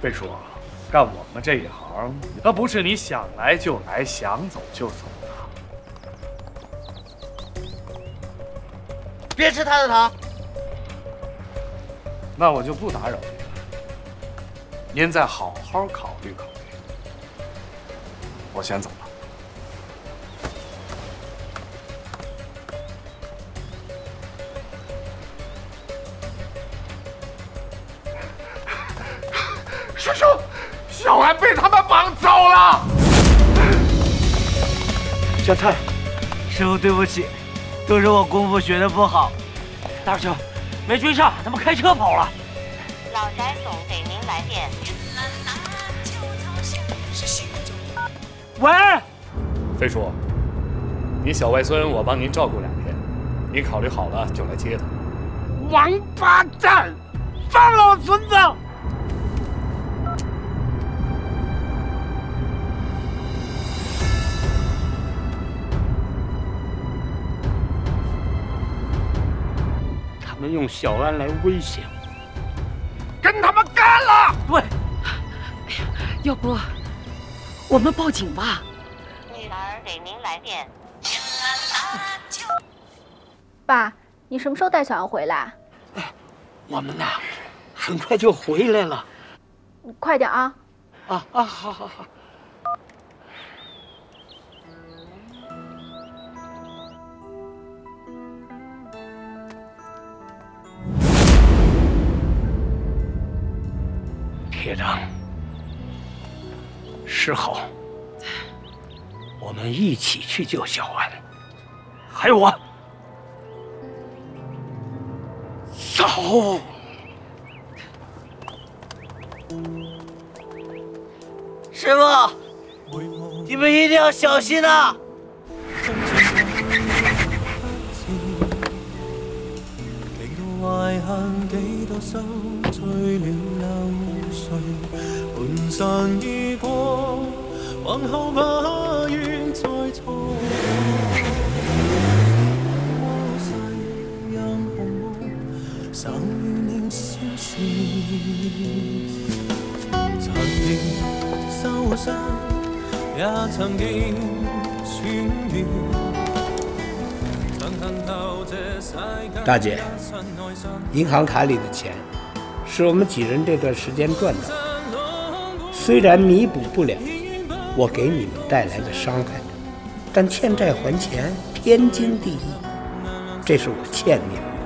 贝叔，干我们这一行，那不是你想来就来，想走就走的。别吃他的糖。 那我就不打扰您了，您再好好考虑考虑。我先走了。师兄，小安被他们绑走了。小蔡，师傅对不起，都是我功夫学的不好。大师兄，没追上，他们开车跑了。老宅总给您来电。喂，飞叔，你小外孙我帮您照顾2天，您考虑好了就来接他。王八蛋，放了我孙子！ 用小安来威胁我，跟他们干了！对，哎呀，要不我们报警吧？女儿给您来电。爸，你什么时候带小安回来？哎，我们呐，很快就回来了。你快点啊！啊，好好好。 铁掌，师好，我们一起去救小安，还有我。走。师傅，你们一定要小心啊！ 懷恨幾多心醉了又睡，盤上於過，往後怕怨再錯過。世任紅霧，愁怨令消逝。曾經受傷，也曾經轉變。 大姐，银行卡里的钱是我们几人这段时间赚的，虽然弥补不了我给你们带来的伤害，但欠债还钱天经地义，这是我欠你们的，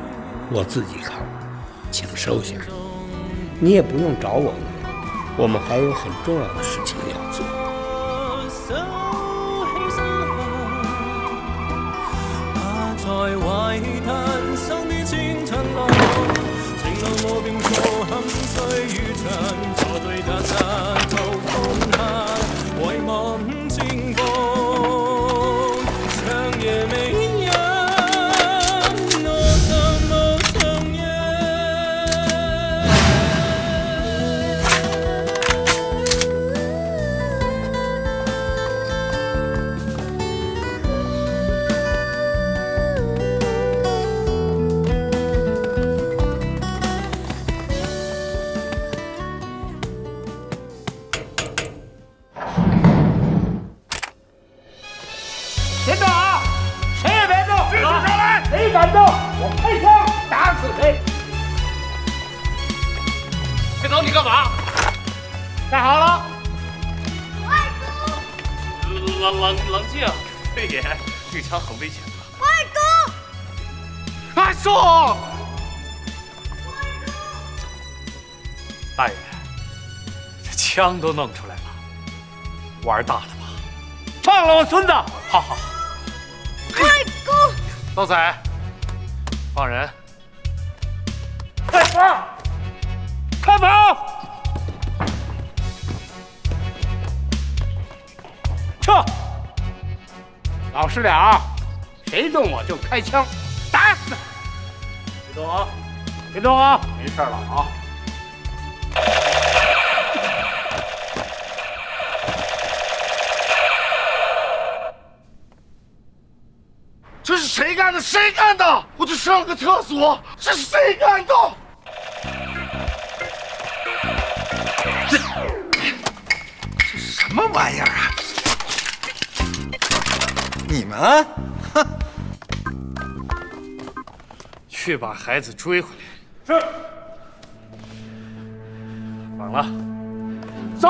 我自己扛，请收下。你也不用找我们，我们还有很重要的事情要做。 枪都弄出来了，玩大了吧？放了我孙子！好好，外公，豆仔，放人！快跑！快跑！撤！老实点啊，谁动我就开枪，打死！别动啊！别动啊！没事了啊！ 这是谁干的？谁干的？我就上个厕所，这是谁干的？这是什么玩意儿啊？你们啊，哼！去把孩子追回来。是。绑了。走。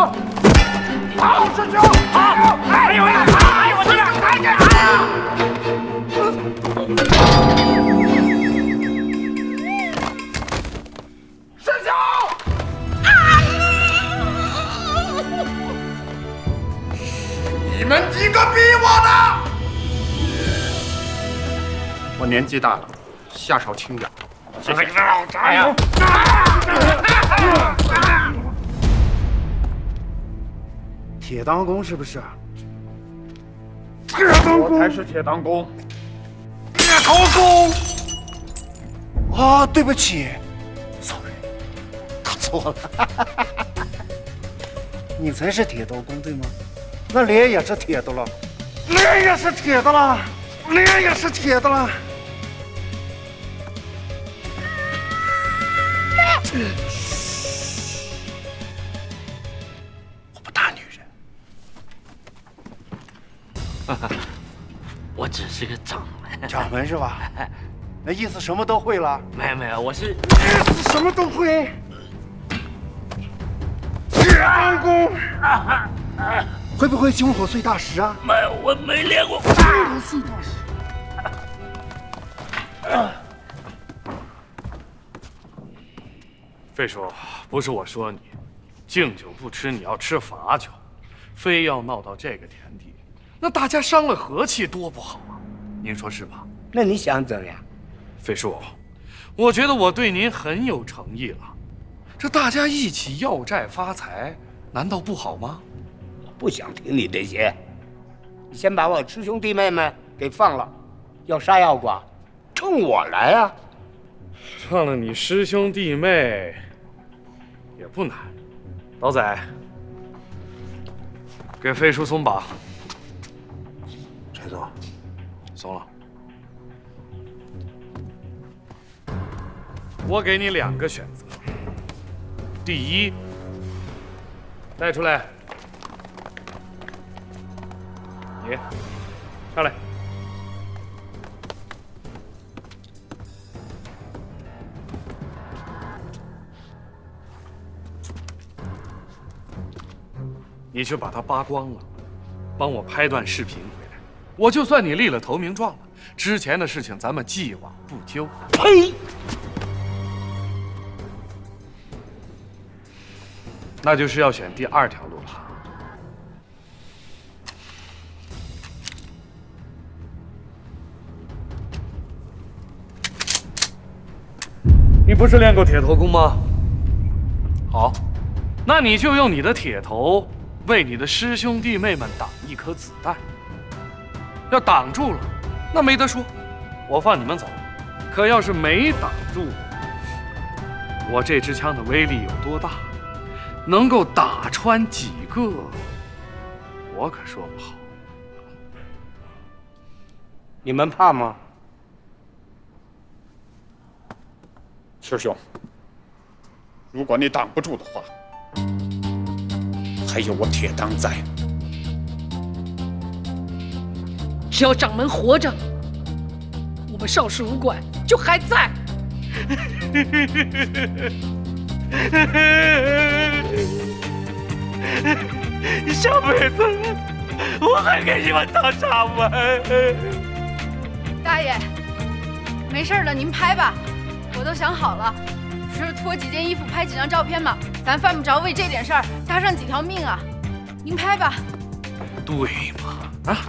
好，师兄。好。哎呦喂！哎呦我这样，快点！哎呀！ 师兄！啊！我年纪大了，下手轻点。谢谢。哎呀！铁裆功是不是？铁裆功才是铁裆功。铁裆功。啊，对不起 ，sorry， 打错了。你才是铁刀功对吗？那脸也是铁的了，脸也是铁的了，脸也是铁的了。我不打女人。我只是个掌门。掌门是吧？那意思什么都会了？没有没有，我是意思什么都会。 铁功会不会胸口碎大石啊？没有，我没练过。胸口碎大石。费叔，不是我说你，敬酒不吃你要吃罚酒，非要闹到这个田地，那大家伤了和气多不好啊！您说是吧？那你想怎样？费叔，我觉得我对您很有诚意了。 这大家一起要债发财，难道不好吗？我不想听你这些，你先把我师兄弟妹妹给放了，要杀要剐，冲我来啊！放了你师兄弟妹也不难，老仔，给飞叔松绑。谁松？松了。我给你两个选择。 第一，带出来。你上来。你去把他扒光了，帮我拍段视频回来。我就算你立了投名状了，之前的事情咱们既往不咎。呸！ 那就是要选第二条路了。你不是练过铁头功吗？好，那你就用你的铁头为你的师兄弟妹们挡一颗子弹。要挡住了，那没得说，我放你们走。可要是没挡住，我这支枪的威力有多大？ 能够打穿几个，我可说不好。你们怕吗？师兄，如果你挡不住的话，还有我铁裆在。只要掌门活着，我们邵氏武馆就还在。下辈子我还给你们当掌门。大爷，没事了，您拍吧，我都想好了，不是脱几件衣服拍几张照片吗？咱犯不着为这点事儿搭上几条命啊！您拍吧。对嘛，啊，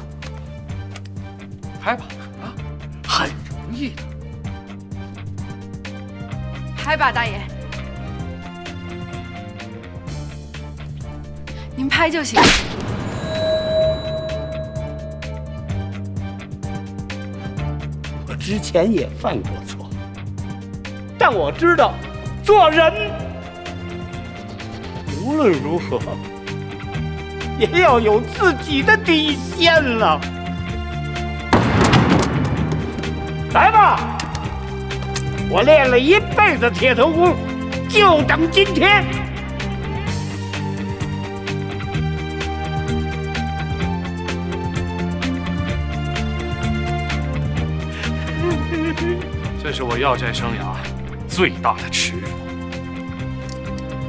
拍吧，啊，很容易的。拍吧，大爷。 您拍就行。我之前也犯过错，但我知道做人无论如何也要有自己的底线了。来吧，我练了一辈子铁头功，就等今天。 这是我要债生涯最大的耻辱。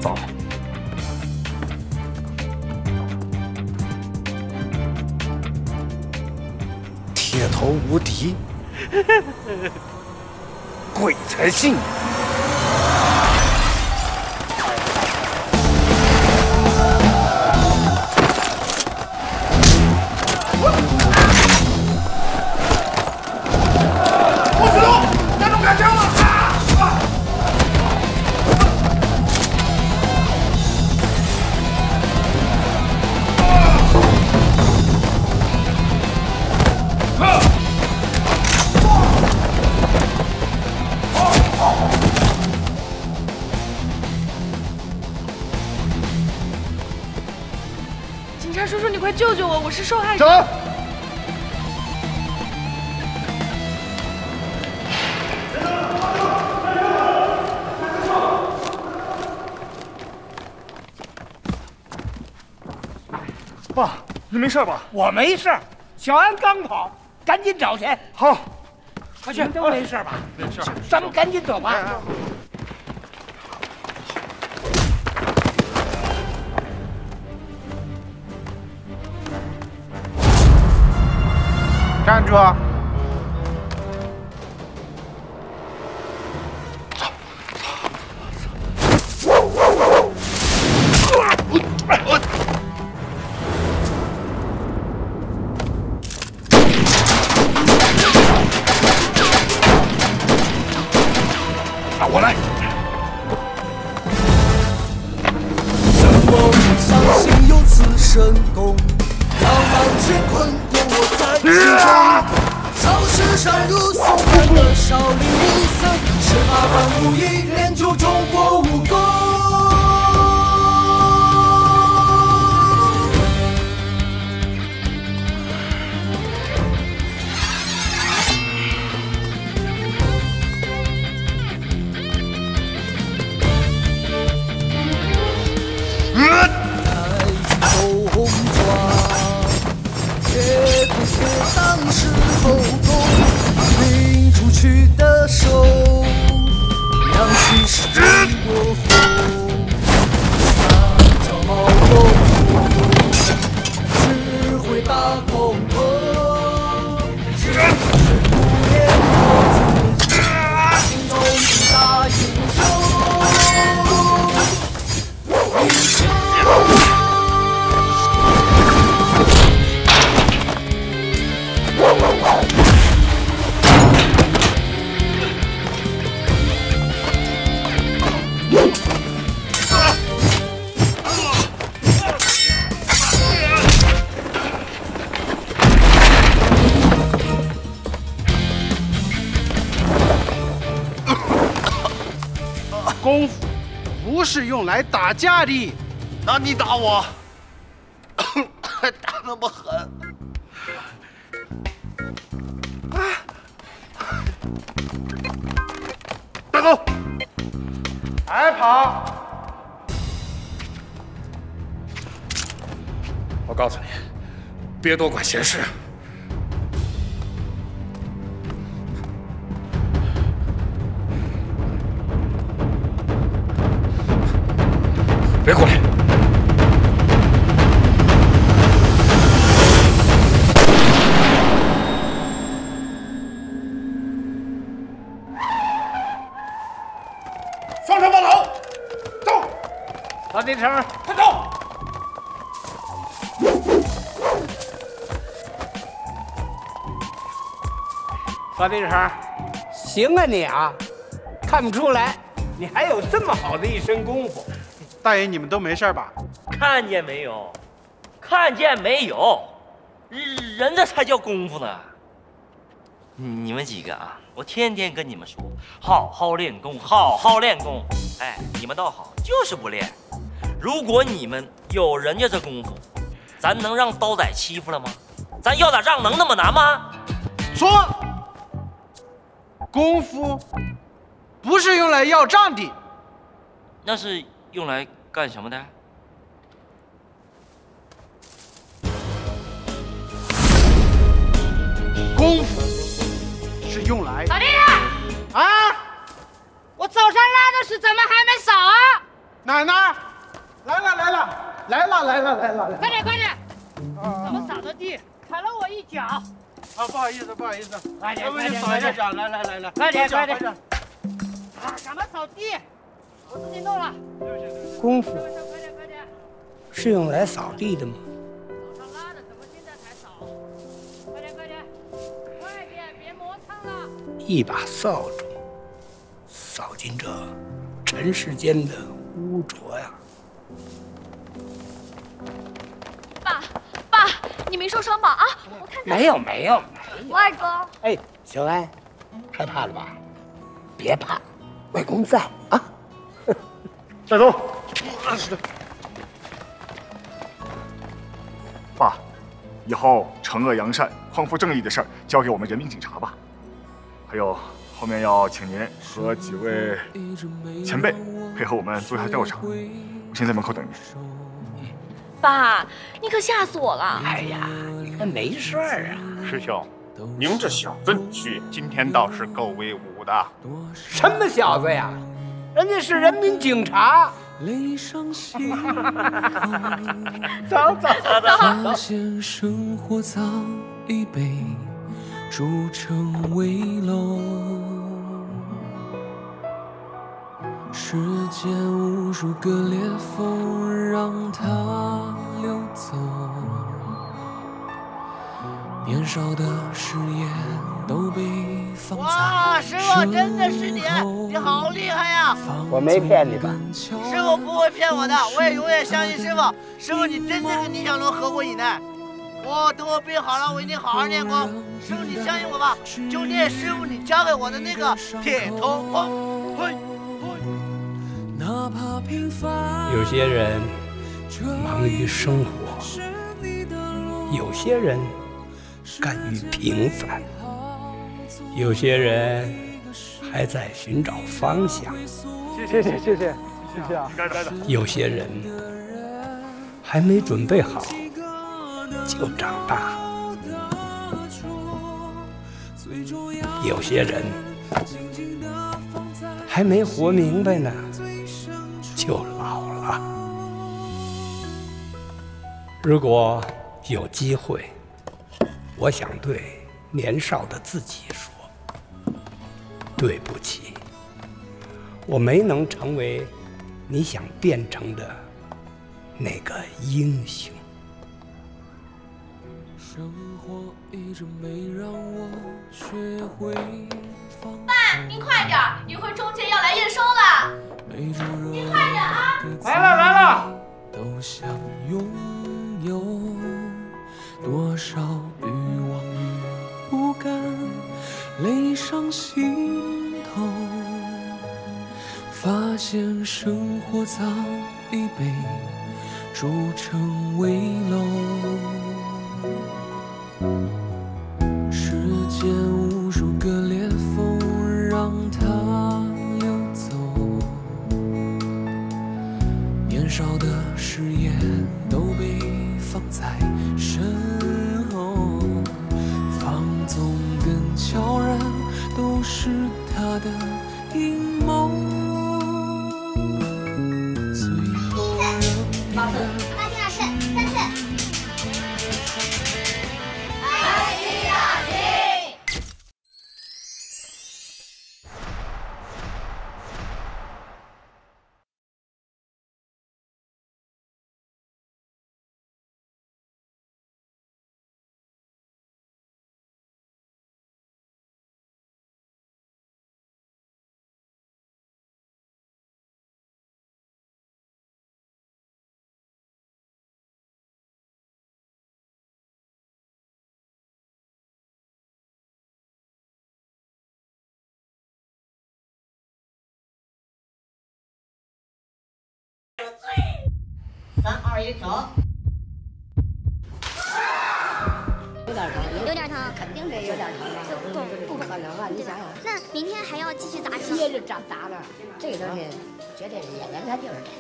走。铁头无敌，鬼才信。救我，我是受害者。走。爸，你没事吧？我没事，小安刚跑，赶紧找去。好，快去。你都没事吧？没事。咱们赶紧走吧。站住！走走走！我来。怎么不相信有此神功？浪漫却困惑我在其中。朝时尚如松般的少林武僧，18般武艺练就中国武功。走红妆。 当时后宫拎出去的手，扬起是中国红，三脚猫狗只会打空空，只是不念自己，心中是大英雄。 功夫不是用来打架的，那你打我，打那么狠，带走，还跑！我告诉你，别多管闲事。 别过来！放上把头，走！老弟成，快走！老弟成，行啊你啊，看不出来，你还有这么好的一身功夫。 大爷，你们都没事吧？看见没有？看见没有？人这才叫功夫呢。你们几个啊，我天天跟你们说，好好练功，好好练功。哎，你们倒好，就是不练。如果你们有人家这功夫，咱能让刀仔欺负了吗？咱要打仗能那么难吗？说，功夫不是用来要账的，那是用来。 干什么的？功夫是用来……老弟啊！我早上拉的屎怎么还没扫啊？奶奶，来了来了来了来了来了！快点快点！怎么扫的地？踩了我一脚！啊，不好意思不好意思，快点快点扫一下，来来来来，快点快点！啊，干嘛扫地？ 我自己弄了。功夫是用来扫地的吗？早上拉的，怎么现在才扫？快点，快点，快点，别磨蹭了！一把扫帚，扫尽这尘世间的污浊呀！爸，爸，你没受伤吧？啊，我看看。没有，没有，没有。外公。哎，小安，害怕了吧？别怕，外公在啊。 带走，爸，以后惩恶扬善、匡扶正义的事儿，交给我们人民警察吧。还有，后面要请您和几位前辈配合我们做一下调查。我先在门口等您。爸，你可吓死我了！哎呀，你可没事儿啊，师兄。 您这小子女婿今天倒是够威武的，什么小子呀？人家是人民警察。走。 年少的誓言都被放在身后。哇，师傅真的是你，你好厉害呀！我没骗你吧？师傅不会骗我的，我也永远相信师傅。师傅，你真的跟李小龙合过影呢？我等我病好了，我一定好好练功。师傅，你相信我吧，就练师傅你教给我的那个铁头功。嘿，有些人忙于生活，有些人。 甘于平凡，有些人还在寻找方向。谢谢啊！该的。有些人还没准备好就长大，有些人还没活明白呢就老了。如果有机会。 我想对年少的自己说：“对不起，我没能成为你想变成的那个英雄。”爸，您快点，一会儿中介要来验收了，您快点啊！来了。 多少欲望与不甘，累上心头。发现生活早已被筑成危楼，时间无数个裂缝让它溜走，年少的誓言都被放在身。 悄然，都是他的阴谋。最后妈听到3次。爱心大吉。3、2、1，走！有点疼，肯定得有点疼啊！不可能啊！你想想，那明天还要继续砸，接着砸了，这个东西绝对是演员，他就是这样。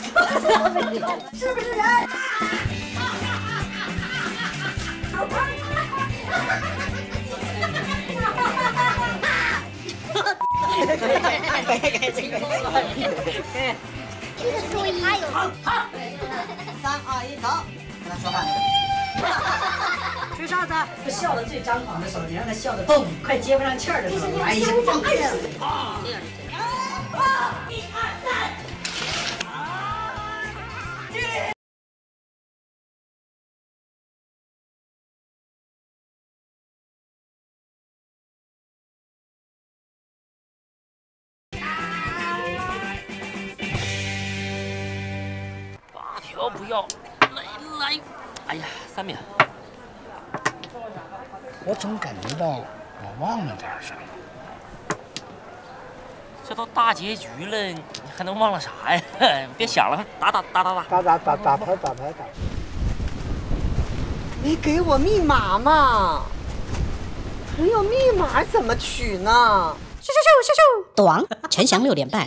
3、2、1，走！跟他说话。吹哨子，笑得最张狂的时候，你让他笑得蹦，快接不上气儿的时候，哎呀，蹦！啊！1、2、3。 要来，哎呀，3面！我总感觉到我忘了点什么。这都大结局了，你还能忘了啥呀？别想了，打牌。没给我密码嘛？没有密码怎么取呢？咻咻咻咻咻！短，陈翔6点半。